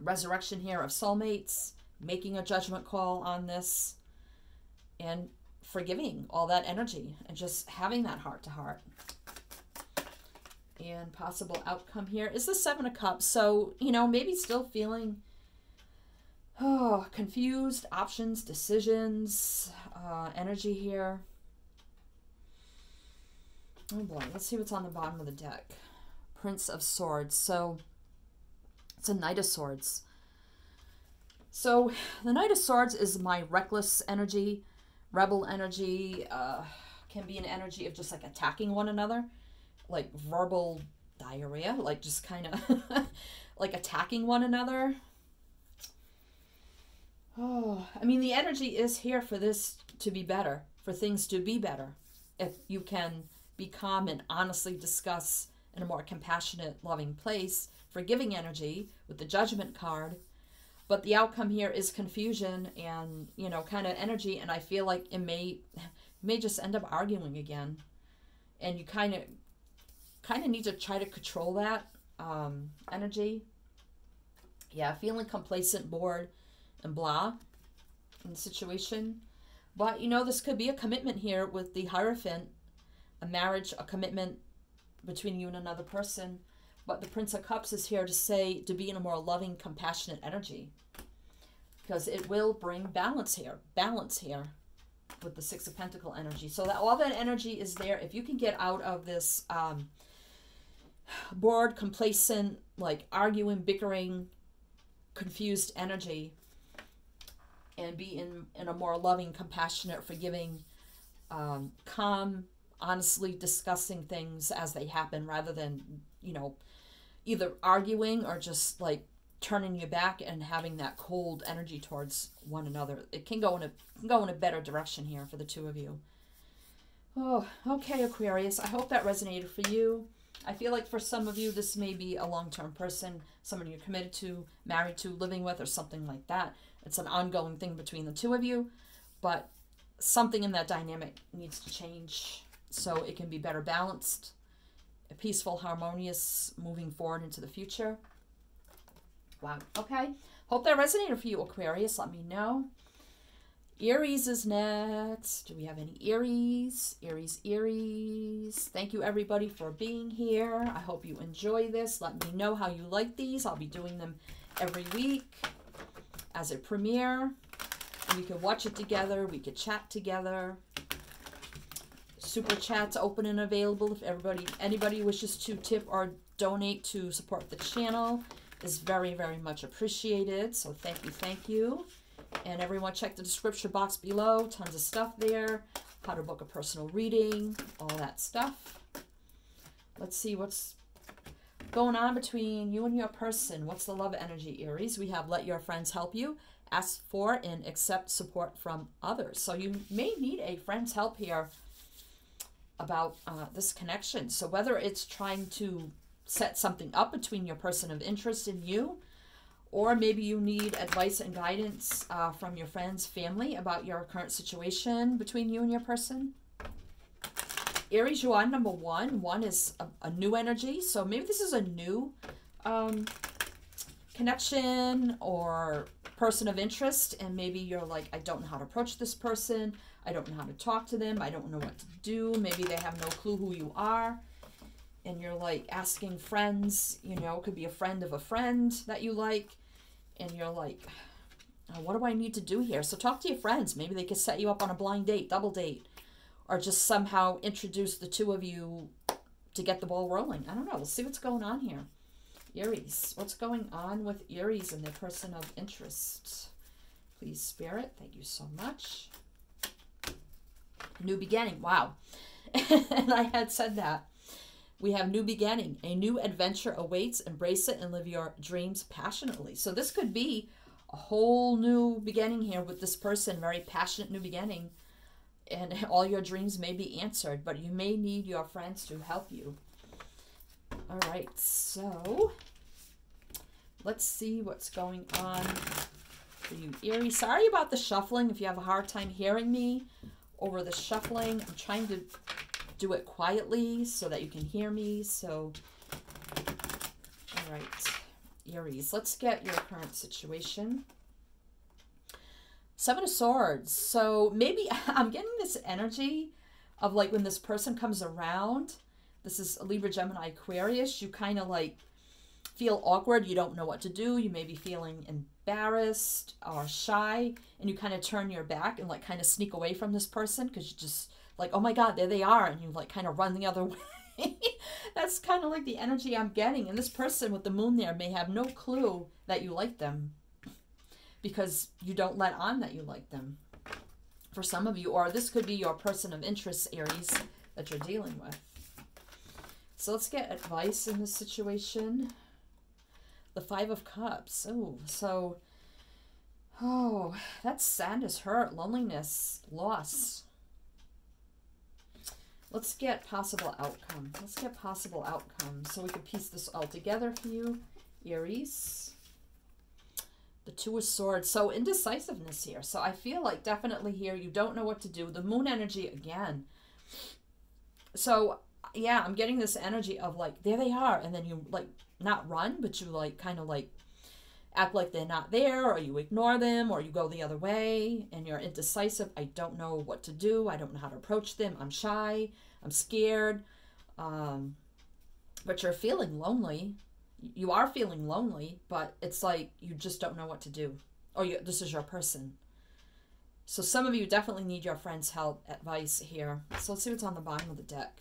resurrection here of soulmates, making a judgment call on this, and forgiving all that energy and just having that heart-to-heart. And possible outcome here is the Seven of Cups. So, you know, maybe still feeling oh, confused, options, decisions, uh, energy here. Oh boy, let's see what's on the bottom of the deck. Prince of Swords. So it's a Knight of Swords. So the Knight of Swords is my reckless energy, rebel energy, uh, can be an energy of just like attacking one another, like verbal diarrhea, like just kind of like attacking one another. Oh, I mean, the energy is here for this to be better, for things to be better. If you can be calm and honestly discuss in a more compassionate, loving place, forgiving energy with the Judgment card. But the outcome here is confusion and, you know, kind of energy. And I feel like it may, may just end up arguing again. And you kind of, kind of need to try to control that um, energy. Yeah, feeling complacent, bored, and blah in the situation. But, you know, this could be a commitment here with the Hierophant, a marriage, a commitment between you and another person. But the Prince of Cups is here to say, to be in a more loving, compassionate energy, because it will bring balance here, balance here with the Six of Pentacles energy. So that all that energy is there. If you can get out of this um, bored, complacent, like arguing, bickering, confused energy, and be in, in a more loving, compassionate, forgiving, um, calm, honestly discussing things as they happen rather than, you know, either arguing or just like turning your back and having that cold energy towards one another. It can go in a, can go in a better direction here for the two of you. Oh, okay, Aquarius. I hope that resonated for you. I feel like for some of you, this may be a long-term person, someone you're committed to, married to, living with, or something like that. It's an ongoing thing between the two of you, but something in that dynamic needs to change so it can be better balanced, peaceful, harmonious, moving forward into the future. Wow. Okay. Hope that resonated for you, Aquarius. Let me know. Aries is next. Do we have any Aries? Aries, Aries. Thank you, everybody, for being here. I hope you enjoy this. Let me know how you like these. I'll be doing them every week as a premiere. We can watch it together. We could chat together. Super chats open and available if everybody, anybody wishes to tip or donate to support the channel. It's very, very much appreciated. So thank you, thank you. And everyone, check the description box below. Tons of stuff there. How to book a personal reading, all that stuff. Let's see what's going on between you and your person. What's the love energy, Aries? We have let your friends help you. Ask for and accept support from others. So you may need a friend's help here about uh, this connection. So whether it's trying to set something up between your person of interest and you, or maybe you need advice and guidance uh, from your friends, family about your current situation between you and your person. Aries, you are number one. One is a, a new energy. So maybe this is a new um, connection or person of interest, and maybe you're like, I don't know how to approach this person. I don't know how to talk to them. I don't know what to do. Maybe they have no clue who you are. And you're like asking friends, you know, it could be a friend of a friend that you like. And you're like, oh, what do I need to do here? So talk to your friends. Maybe they could set you up on a blind date, double date, or just somehow introduce the two of you to get the ball rolling. I don't know. We'll see what's going on here. Aries. What's going on with Aries and their person of interest? Please, Spirit. Thank you so much. New beginning. Wow. And I had said that. We have new beginning. A new adventure awaits. Embrace it and live your dreams passionately. So this could be a whole new beginning here with this person. Very passionate new beginning. And all your dreams may be answered. But you may need your friends to help you. All right. So let's see what's going on for you, Aries. Sorry about the shuffling. If you have a hard time hearing me over the shuffling, I'm trying to do it quietly so that you can hear me. So, all right, Aries, let's get your current situation. Seven of Swords. So maybe I'm getting this energy of like when this person comes around, this is Libra, Gemini, Aquarius, you kind of like feel awkward. You don't know what to do. You may be feeling embarrassed or shy, and you kind of turn your back and like kind of sneak away from this person because you just like, oh my God, there they are. And you like kind of run the other way. That's kind of like the energy I'm getting. And this person with the moon there may have no clue that you like them because you don't let on that you like them for some of you. Or this could be your person of interest, Aries, that you're dealing with. So let's get advice in this situation. The Five of Cups. Oh, so, oh, that's sadness, hurt, loneliness, loss. Let's get possible outcome. Let's get possible outcome so we can piece this all together for you, Aries. The Two of Swords. So indecisiveness here. So I feel like definitely here you don't know what to do. The moon energy again. So yeah, I'm getting this energy of like, there they are. And then you like not run, but you like kind of like act like they're not there, or you ignore them, or you go the other way, and you're indecisive. I don't know what to do. I don't know how to approach them. I'm shy. I'm scared. Um, but you're feeling lonely. You are feeling lonely, but it's like you just don't know what to do. Or you, this is your person. So some of you definitely need your friend's help, advice here. So let's see what's on the bottom of the deck.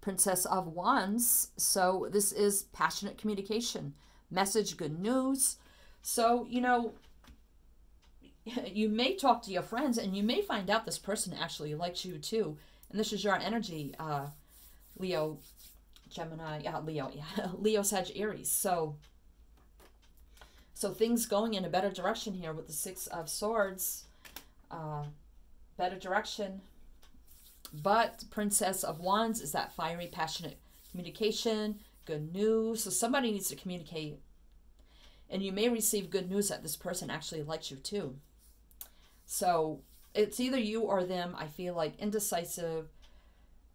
Princess of Wands. So this is passionate communication. Message, good news. So, you know, you may talk to your friends and you may find out this person actually likes you too. And this is your energy, uh, Leo, Gemini, yeah, Leo, yeah, Leo, Sagittarius. So, so things going in a better direction here with the Six of Swords, uh, better direction. But Princess of Wands is that fiery, passionate communication, good news. So somebody needs to communicate, and you may receive good news that this person actually likes you too. So it's either you or them. I feel like indecisive,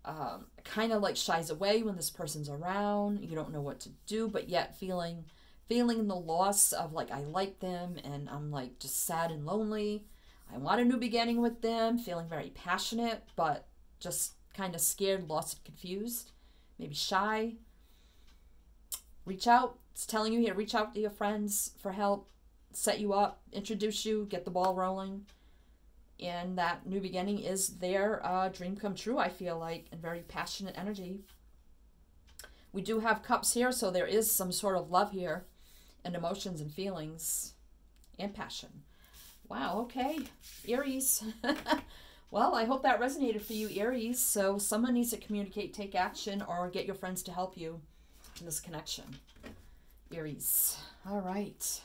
um, kind of like shies away when this person's around. You don't know what to do, but yet feeling, feeling the loss of like, I like them and I'm like just sad and lonely. I want a new beginning with them, feeling very passionate, but just kind of scared, lost, and confused, maybe shy. Reach out. It's telling you here, reach out to your friends for help, set you up, introduce you, get the ball rolling. And that new beginning is their uh, dream come true, I feel like, and very passionate energy. We do have cups here, so there is some sort of love here and emotions and feelings and passion. Wow, okay, Aries. Well, I hope that resonated for you, Aries. So someone needs to communicate, take action, or get your friends to help you in this connection, Aries. All right,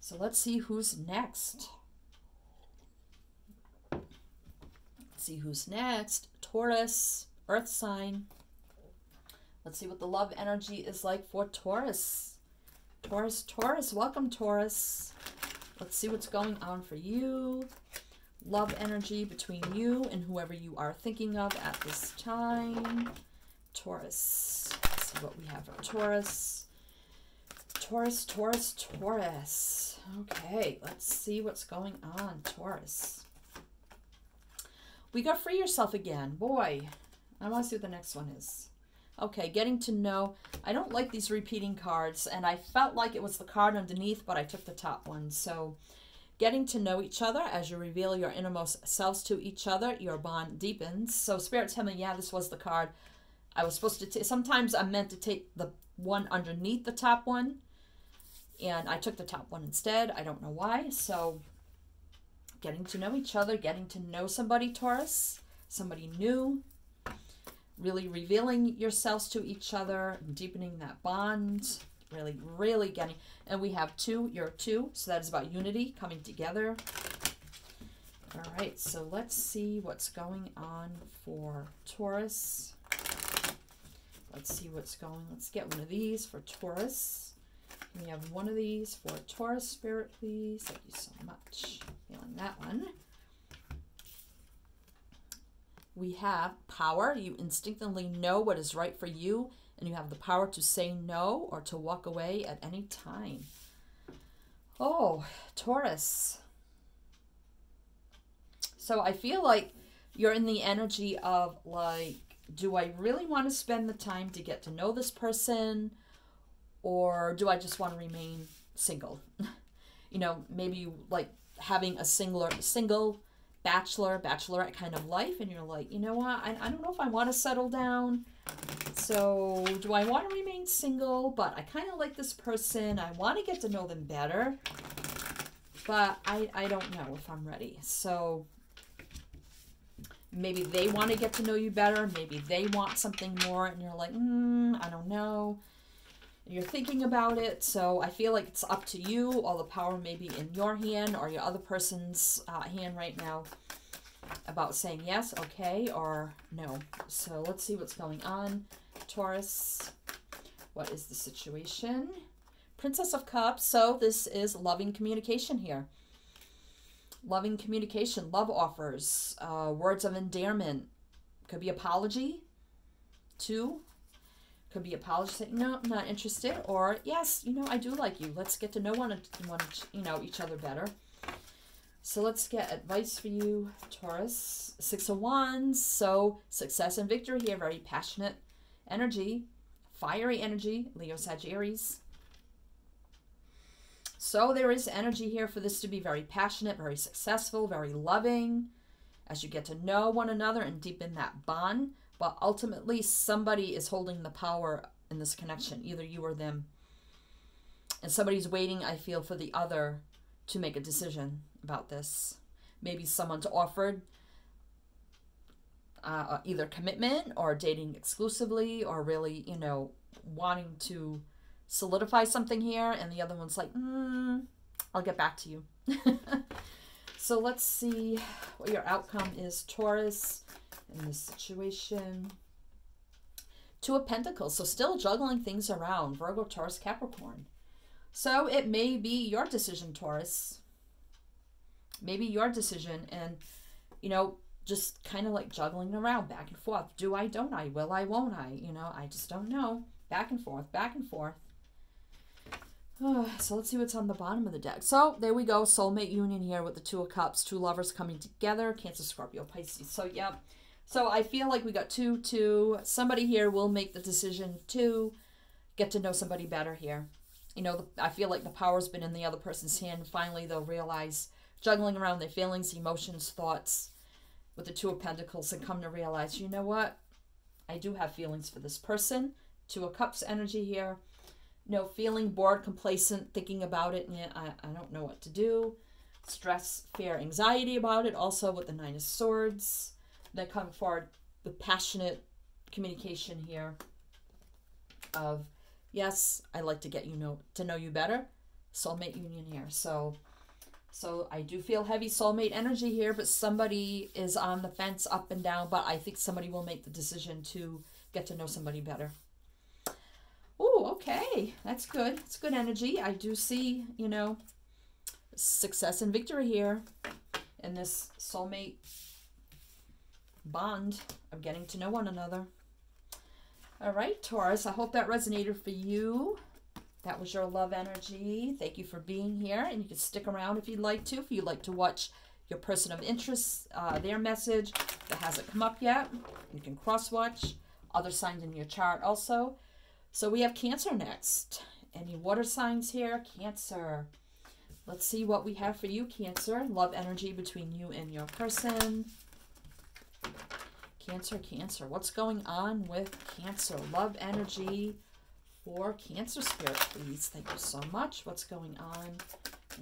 so let's see who's next. Let's see who's next. Taurus, earth sign. Let's see what the love energy is like for Taurus. Taurus, Taurus, welcome, Taurus. Let's see what's going on for you. Love energy between you and whoever you are thinking of at this time, Taurus. What we have for Taurus. Taurus, Taurus, Taurus. Okay, let's see what's going on, Taurus. We got free yourself again. Boy, I want to see what the next one is. Okay, getting to know. I don't like these repeating cards, and I felt like it was the card underneath, but I took the top one. So getting to know each other as you reveal your innermost selves to each other, your bond deepens. So Spirit's telling me, yeah, this was the card I was supposed to take. Sometimes I'm meant to take the one underneath the top one, and I took the top one instead. I don't know why. So getting to know each other, getting to know somebody, Taurus, somebody new, really revealing yourselves to each other, deepening that bond, really, really getting, and we have two, you're two, so that is about unity, coming together. All right, so let's see what's going on for Taurus. Let's see what's going, let's get one of these for Taurus. Can we have one of these for Taurus, Spirit, please? Thank you so much. Feeling that one. We have power. You instinctively know what is right for you, and you have the power to say no or to walk away at any time. Oh, Taurus. So I feel like you're in the energy of like, do I really want to spend the time to get to know this person, or do I just want to remain single? You know, maybe you like having a singular, single bachelor, bachelorette kind of life, and you're like, you know what, I, I don't know if I want to settle down, so do I want to remain single, but I kind of like this person, I want to get to know them better, but I, I don't know if I'm ready. So maybe they want to get to know you better, maybe they want something more, and you're like, mm, I don't know, and you're thinking about it. So I feel like it's up to you. All the power may be in your hand or your other person's uh, hand right now about saying yes, okay, or no. So let's see what's going on, Taurus. What is the situation? Princess of Cups. So this is loving communication here. Loving communication, love offers, uh, words of endearment. Could be apology too. Could be apology, saying, no, I'm not interested, or yes, you know, I do like you. Let's get to know one, one, you know, each other better. So let's get advice for you, Taurus. Six of Wands, so success and victory here. Very passionate energy, fiery energy, Leo, Sagittarius. So there is energy here for this to be very passionate, very successful, very loving, as you get to know one another and deepen that bond. But ultimately, somebody is holding the power in this connection, either you or them. And somebody's waiting, I feel, for the other to make a decision about this. Maybe someone's offered uh, either commitment or dating exclusively, or really, you know, wanting to solidify something here. And the other one's like, mm, I'll get back to you. So let's see what your outcome is, Taurus. In this situation, Two of Pentacles, so still juggling things around, Virgo, Taurus, Capricorn. So it may be your decision, Taurus, maybe your decision, and you know, just kind of like juggling around back and forth. Do I, don't I, will I, won't I, you know, I just don't know, back and forth, back and forth. Oh, so let's see what's on the bottom of the deck. So there we go, soulmate union here with the Two of Cups, two lovers coming together, Cancer, Scorpio, Pisces. So yep. So I feel like we got two, two. Somebody here will make the decision to get to know somebody better here. You know, I feel like the power's been in the other person's hand. Finally, they'll realize, juggling around their feelings, emotions, thoughts with the Two of Pentacles, and come to realize, you know what? I do have feelings for this person. Two of Cups energy here. No, feeling bored, complacent, thinking about it, and I, I don't know what to do. Stress, fear, anxiety about it. Also with the Nine of Swords. That come forward, the passionate communication here of, yes, I like to get you know to know you better, soulmate union here. So, so I do feel heavy soulmate energy here, but somebody is on the fence, up and down. But I think somebody will make the decision to get to know somebody better. Oh, okay, that's good. It's good energy. I do see, you know, success and victory here in this soulmate bond of getting to know one another. All right, Taurus, I hope that resonated for you. That was your love energy. Thank you for being here. And you can stick around if you'd like to. If you'd like to watch your person of interest, uh, their message that hasn't come up yet, you can cross-watch other signs in your chart also. So we have Cancer next. Any water signs here? Cancer. Let's see what we have for you, Cancer. Love energy between you and your person. Cancer, Cancer. What's going on with Cancer? Love energy for Cancer Spirit, please. Thank you so much. What's going on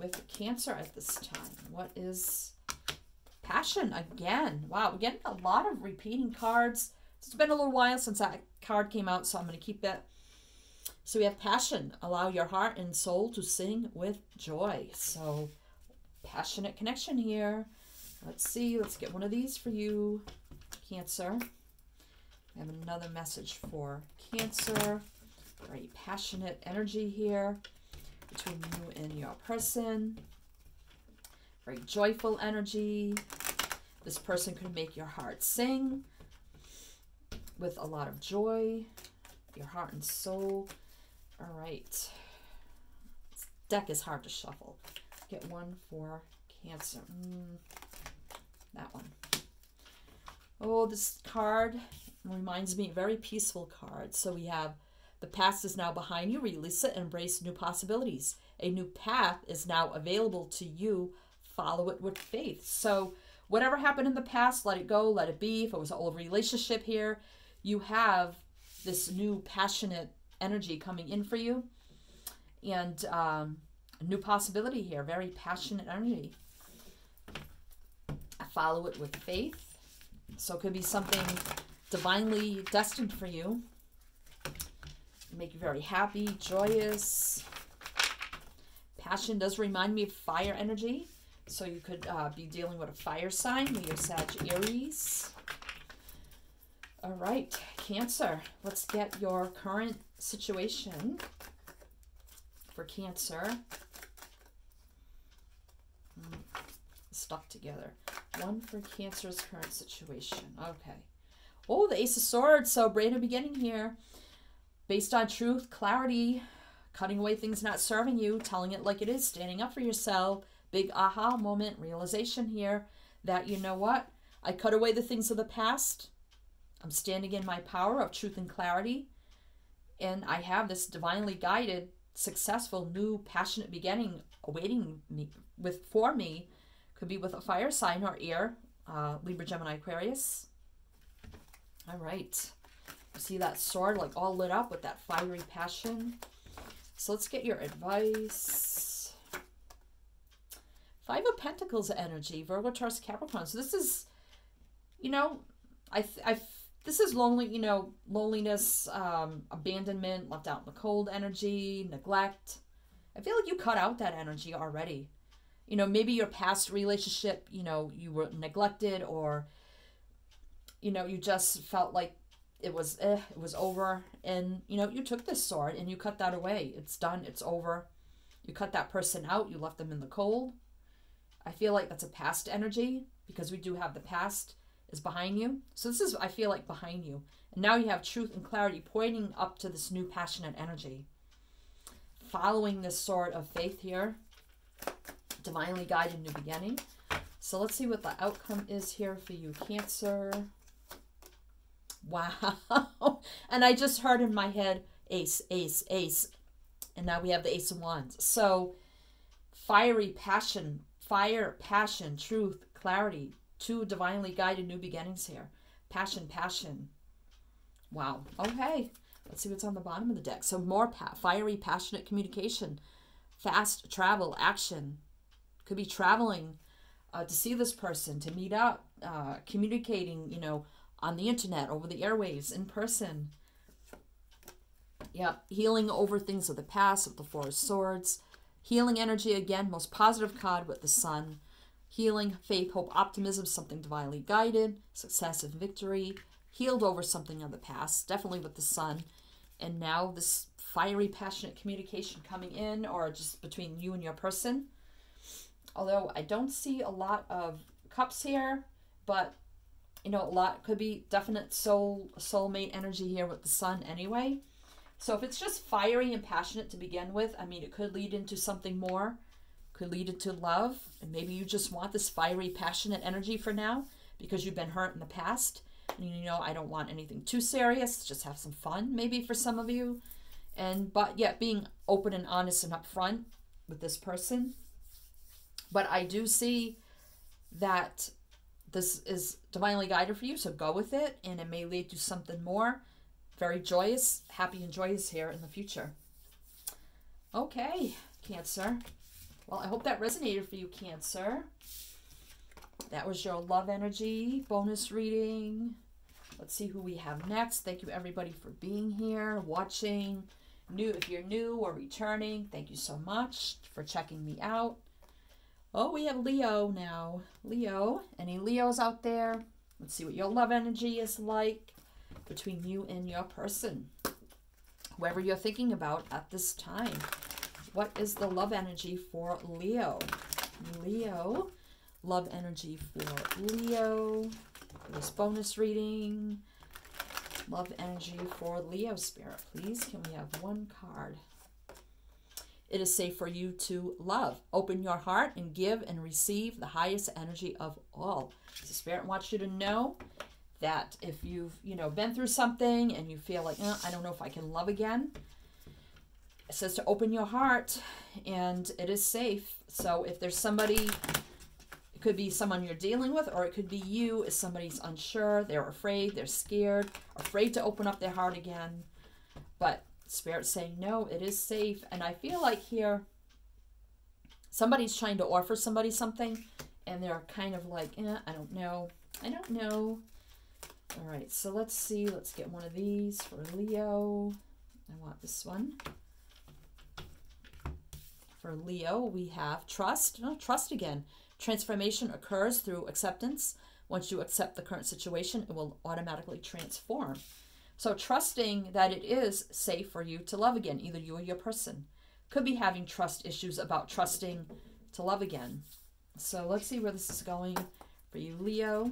with Cancer at this time? What is passion again? Wow, we're getting a lot of repeating cards. It's been a little while since that card came out, so I'm going to keep that. So we have passion. Allow your heart and soul to sing with joy. So passionate connection here. Let's see. Let's get one of these for you, Cancer. I have another message for Cancer. Very passionate energy here between you and your person. Very joyful energy. This person could make your heart sing with a lot of joy, your heart and soul. All right. This deck is hard to shuffle. Get one for Cancer. Mm, that one. Oh, this card reminds me, very peaceful card. So we have the past is now behind you. Release it and embrace new possibilities. A new path is now available to you. Follow it with faith. So whatever happened in the past, let it go, let it be. If it was an old relationship here, you have this new passionate energy coming in for you. And um, a new possibility here. Very passionate energy. Follow it with faith. So it could be something divinely destined for you. Make you very happy, joyous. Passion does remind me of fire energy. So you could uh, be dealing with a fire sign, Leo, Sagittarius. All right, Cancer. Let's get your current situation for Cancer. Mm, stuck together. One for Cancer's current situation. Okay. Oh, the Ace of Swords. So brand new beginning here. Based on truth, clarity, cutting away things not serving you, telling it like it is, standing up for yourself. Big aha moment, realization here that, you know what? I cut away the things of the past. I'm standing in my power of truth and clarity. And I have this divinely guided, successful, new, passionate beginning awaiting me with for me. Could be with a fire sign or air, uh, Libra, Gemini, Aquarius. All right. You see that sword like all lit up with that fiery passion. So let's get your advice. Five of Pentacles energy, Virgo, Taurus, Capricorn. So this is, you know, I, I, this is lonely, you know, loneliness, um, abandonment, left out in the cold energy, neglect. I feel like you cut out that energy already. You know, maybe your past relationship, you know, you were neglected or, you know, you just felt like it was, eh, it was over. And, you know, you took this sword and you cut that away. It's done. It's over. You cut that person out. You left them in the cold. I feel like that's a past energy because we do have the past is behind you. So this is, I feel like, behind you. And now you have truth and clarity pointing up to this new passionate energy. Following this sword of faith here. Divinely guided new beginning. So let's see what the outcome is here for you, Cancer. Wow. And I just heard in my head, ace, ace, ace. And now we have the Ace of Wands. So fiery passion, fire, passion, truth, clarity. Two divinely guided new beginnings here. Passion, passion. Wow. Okay. Let's see what's on the bottom of the deck. So more pa fiery, passionate communication. Fast travel, action. Could be traveling uh, to see this person, to meet up, uh, communicating, you know, on the internet, over the airwaves, in person. Yep, healing over things of the past, with the Four of Swords. Healing energy again, most positive card with the Sun. Healing, faith, hope, optimism, something divinely guided. Success and victory. Healed over something of the past, definitely with the Sun. And now this fiery, passionate communication coming in, or just between you and your person. Although I don't see a lot of cups here, but you know, a lot could be definite soul, soulmate energy here with the Sun anyway. So if it's just fiery and passionate to begin with, I mean, it could lead into something more, could lead into love. And maybe you just want this fiery, passionate energy for now because you've been hurt in the past. And you know, I don't want anything too serious. Just have some fun maybe for some of you. And, but yet yeah, being open and honest and upfront with this person. But I do see that this is divinely guided for you. So go with it, and it may lead to something more. Very joyous, happy and joyous here in the future. Okay, Cancer. Well, I hope that resonated for you, Cancer. That was your love energy bonus reading. Let's see who we have next. Thank you, everybody, for being here, watching. New, if you're new or returning, thank you so much for checking me out. Oh, we have Leo now. Leo, any Leos out there? Let's see what your love energy is like between you and your person, whoever you're thinking about at this time. What is the love energy for Leo? Leo, love energy for Leo. For this bonus reading, love energy for Leo Spirit, please. Can we have one card? It is safe for you to love. Open your heart and give and receive the highest energy of all. The Spirit wants you to know that if you've, you know, been through something and you feel like, eh, I don't know if I can love again, it says to open your heart, and it is safe. So if there's somebody, it could be someone you're dealing with, or it could be you, if somebody's unsure, they're afraid, they're scared, afraid to open up their heart again. But Spirit's saying, no, it is safe. And I feel like here, somebody's trying to offer somebody something, and they're kind of like, eh, I don't know. I don't know. All right, so let's see. Let's get one of these for Leo. I want this one. For Leo, we have trust. No, trust again. Transformation occurs through acceptance. Once you accept the current situation, it will automatically transform. So trusting that it is safe for you to love again, either you or your person. Could be having trust issues about trusting to love again. So let's see where this is going for you, Leo.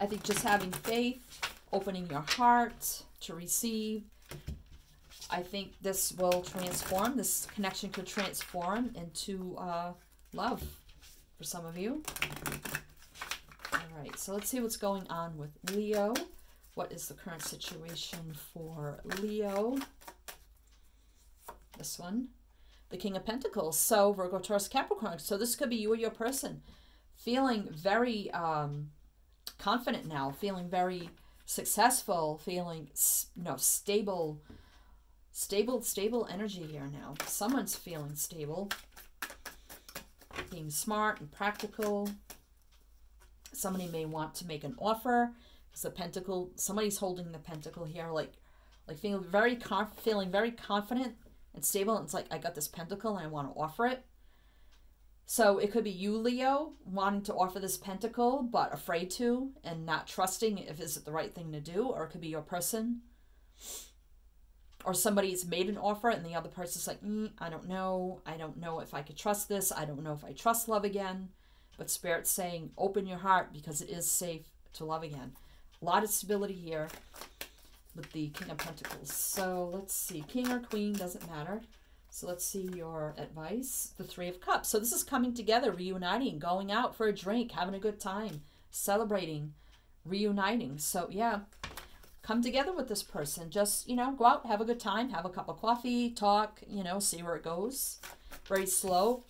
I think just having faith, opening your heart to receive. I think this will transform. This connection could transform into uh, love for some of you. All right, so let's see what's going on with Leo. What is the current situation for Leo? This one, the King of Pentacles. So Virgo, Taurus, Capricorn. So this could be you or your person feeling very um, confident now, feeling very successful, feeling you know, stable, stable, stable energy here now. Someone's feeling stable, being smart and practical. Somebody may want to make an offer. The pentacle, somebody's holding the pentacle here, like like feeling very conf feeling very confident and stable, and it's like, I got this pentacle and I want to offer it. So it could be you, Leo, wanting to offer this pentacle but afraid to, and not trusting if is it the right thing to do. Or it could be your person, or somebody's made an offer and the other person's like, mm, I don't know I don't know if I could trust this, I don't know if I trust love again. But Spirit's saying, open your heart because it is safe to love again. A lot of stability here with the King of Pentacles. So let's see, king or queen, doesn't matter. So let's see your advice. The Three of Cups. So this is coming together, reuniting, going out for a drink, having a good time, celebrating, reuniting. So yeah, come together with this person. Just, you know, go out, have a good time, have a cup of coffee, talk, you know, see where it goes. Very slow.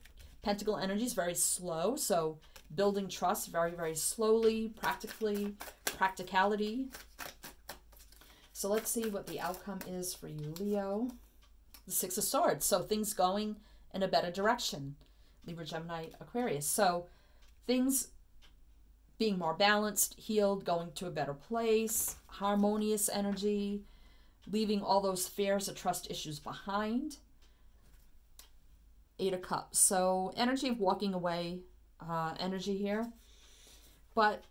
Pentacle energy is very slow. So building trust very, very slowly, practically, practicality. So let's see what the outcome is for you, Leo. The Six of Swords. So things going in a better direction. Libra, Gemini, Aquarius. So things being more balanced, healed, going to a better place, harmonious energy, leaving all those fears or trust issues behind. Eight of Cups. So energy of walking away, uh, energy here. But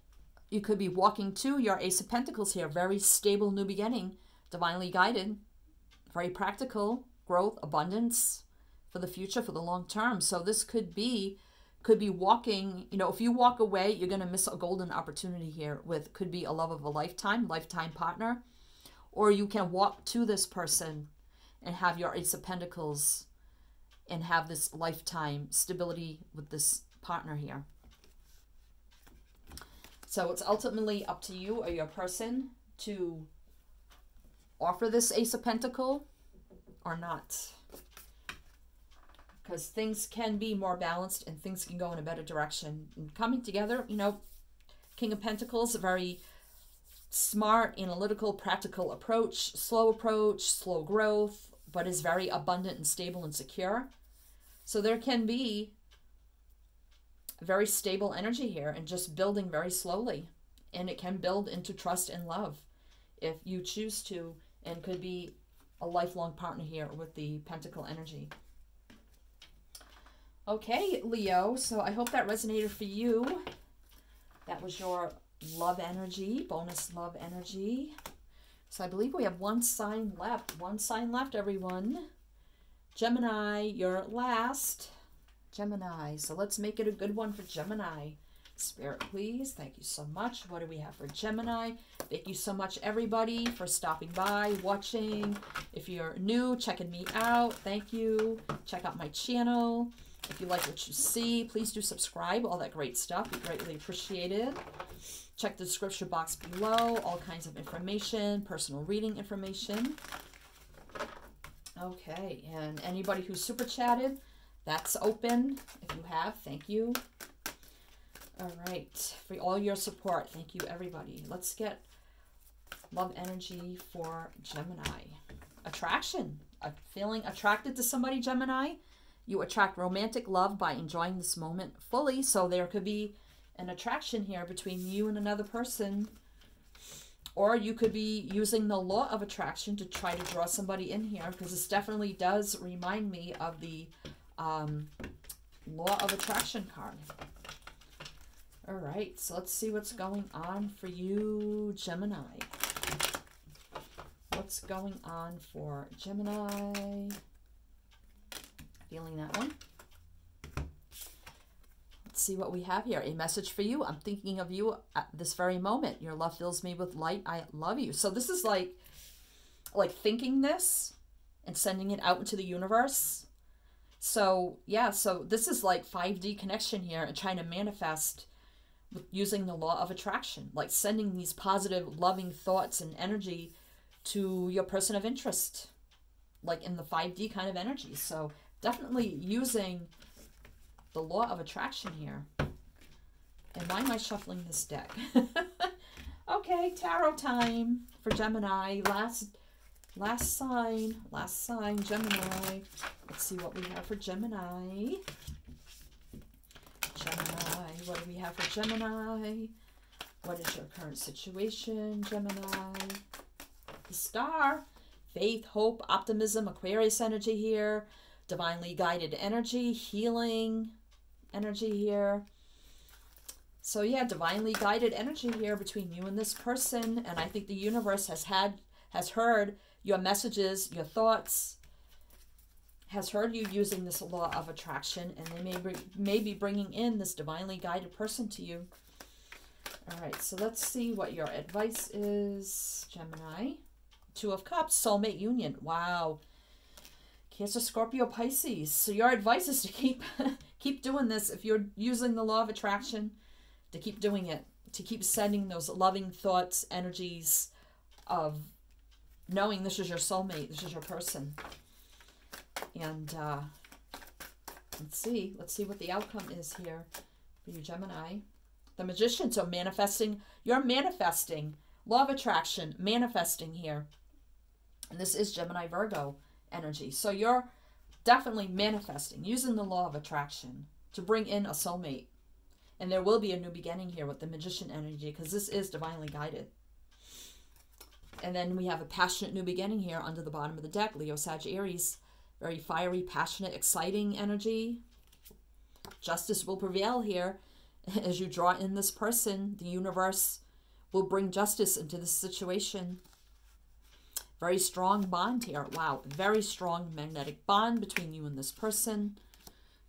you could be walking to your Ace of Pentacles here. Very stable new beginning, divinely guided, very practical, growth, abundance for the future, for the long term. So this could be, could be walking, you know, if you walk away, you're going to miss a golden opportunity here with, could be a love of a lifetime, lifetime partner, Or you can walk to this person and have your Ace of Pentacles and have this lifetime stability with this partner here. So it's ultimately up to you or your person to offer this Ace of Pentacles or not. Because things can be more balanced and things can go in a better direction. And coming together, you know, King of Pentacles, a very smart, analytical, practical approach, slow approach, slow growth, but is very abundant and stable and secure. So there can be very stable energy here and just building very slowly. And it can build into trust and love if you choose to, and could be a lifelong partner here with the Pentacle energy. Okay, Leo, so I hope that resonated for you. That was your love energy, bonus love energy. So I believe we have one sign left. One sign left, everyone. Gemini, you're last. Gemini. So let's make it a good one for Gemini. Spirit, please. Thank you so much. What do we have for Gemini? Thank you so much, everybody, for stopping by, watching. If you're new, checking me out, thank you. Check out my channel. If you like what you see, please do subscribe. All that great stuff. We greatly appreciate it. Check the description box below. All kinds of information, personal reading information. Okay, and anybody who super chatted, that's open. If you have, thank you. All right, for all your support, thank you, everybody. Let's get love energy for Gemini. Attraction. I'm feeling attracted to somebody, Gemini. You attract romantic love by enjoying this moment fully. So there could be an attraction here between you and another person. Or you could be using the law of attraction to try to draw somebody in here, because this definitely does remind me of the um, law of attraction card. All right, so let's see what's going on for you, Gemini. What's going on for Gemini? Feeling that one. Let's see what we have here. A message for you. I'm thinking of you at this very moment. Your love fills me with light. I love you. So this is like, like thinking this and sending it out into the universe. So yeah, so this is like five D connection here and trying to manifest with using the law of attraction, like sending these positive, loving thoughts and energy to your person of interest, like in the five D kind of energy. So definitely using the law of attraction here. And why am I shuffling this deck? Okay, tarot time for Gemini. Last, last sign, last sign, Gemini. Let's see what we have for Gemini. Gemini, what do we have for Gemini? What is your current situation, Gemini? The Star. Faith, hope, optimism, Aquarius energy here. Divinely guided energy, healing energy here. So yeah, divinely guided energy here between you and this person. And I think the universe has had, has heard your messages, your thoughts, has heard you using this law of attraction, and they may, br may be bringing in this divinely guided person to you. All right, so let's see what your advice is, Gemini. Two of Cups, soulmate union. Wow. Cancer, Scorpio, Pisces. So your advice is to keep keep doing this. If you're using the law of attraction, to keep doing it, to keep sending those loving thoughts, energies of knowing this is your soulmate, this is your person. And uh, let's see, let's see what the outcome is here for you, Gemini. The Magician, so manifesting, you're manifesting, law of attraction, manifesting here. And this is Gemini, Virgo energy. So you're definitely manifesting, using the law of attraction to bring in a soulmate. And there will be a new beginning here with the Magician energy, because this is divinely guided. And then we have a passionate new beginning here under the bottom of the deck, Leo, Sagittarius. Very fiery, passionate, exciting energy. Justice will prevail here. As you draw in this person, the universe will bring justice into this situation. Very strong bond here. Wow, very strong magnetic bond between you and this person.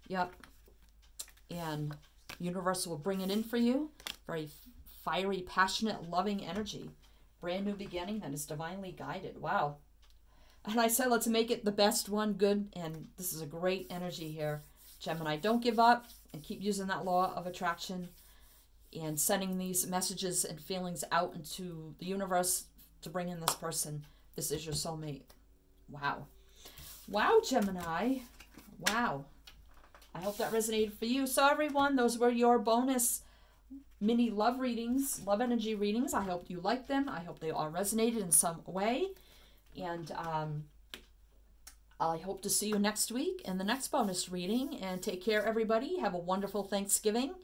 Yep. And universe will bring it in for you. Very fiery, passionate, loving energy. brand new beginning that is divinely guided. Wow. And I said, let's make it the best one, good. And this is a great energy here, Gemini. Don't give up and keep using that law of attraction and sending these messages and feelings out into the universe to bring in this person. This is your soulmate. Wow. Wow, Gemini. Wow. I hope that resonated for you. So everyone, those were your bonus mini love readings, love energy readings. I hope you liked them. I hope they all resonated in some way. And um, I hope to see you next week in the next bonus reading. And take care, everybody. Have a wonderful Thanksgiving.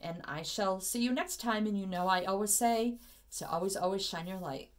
And I shall see you next time. And you know I always say, so always, always shine your light.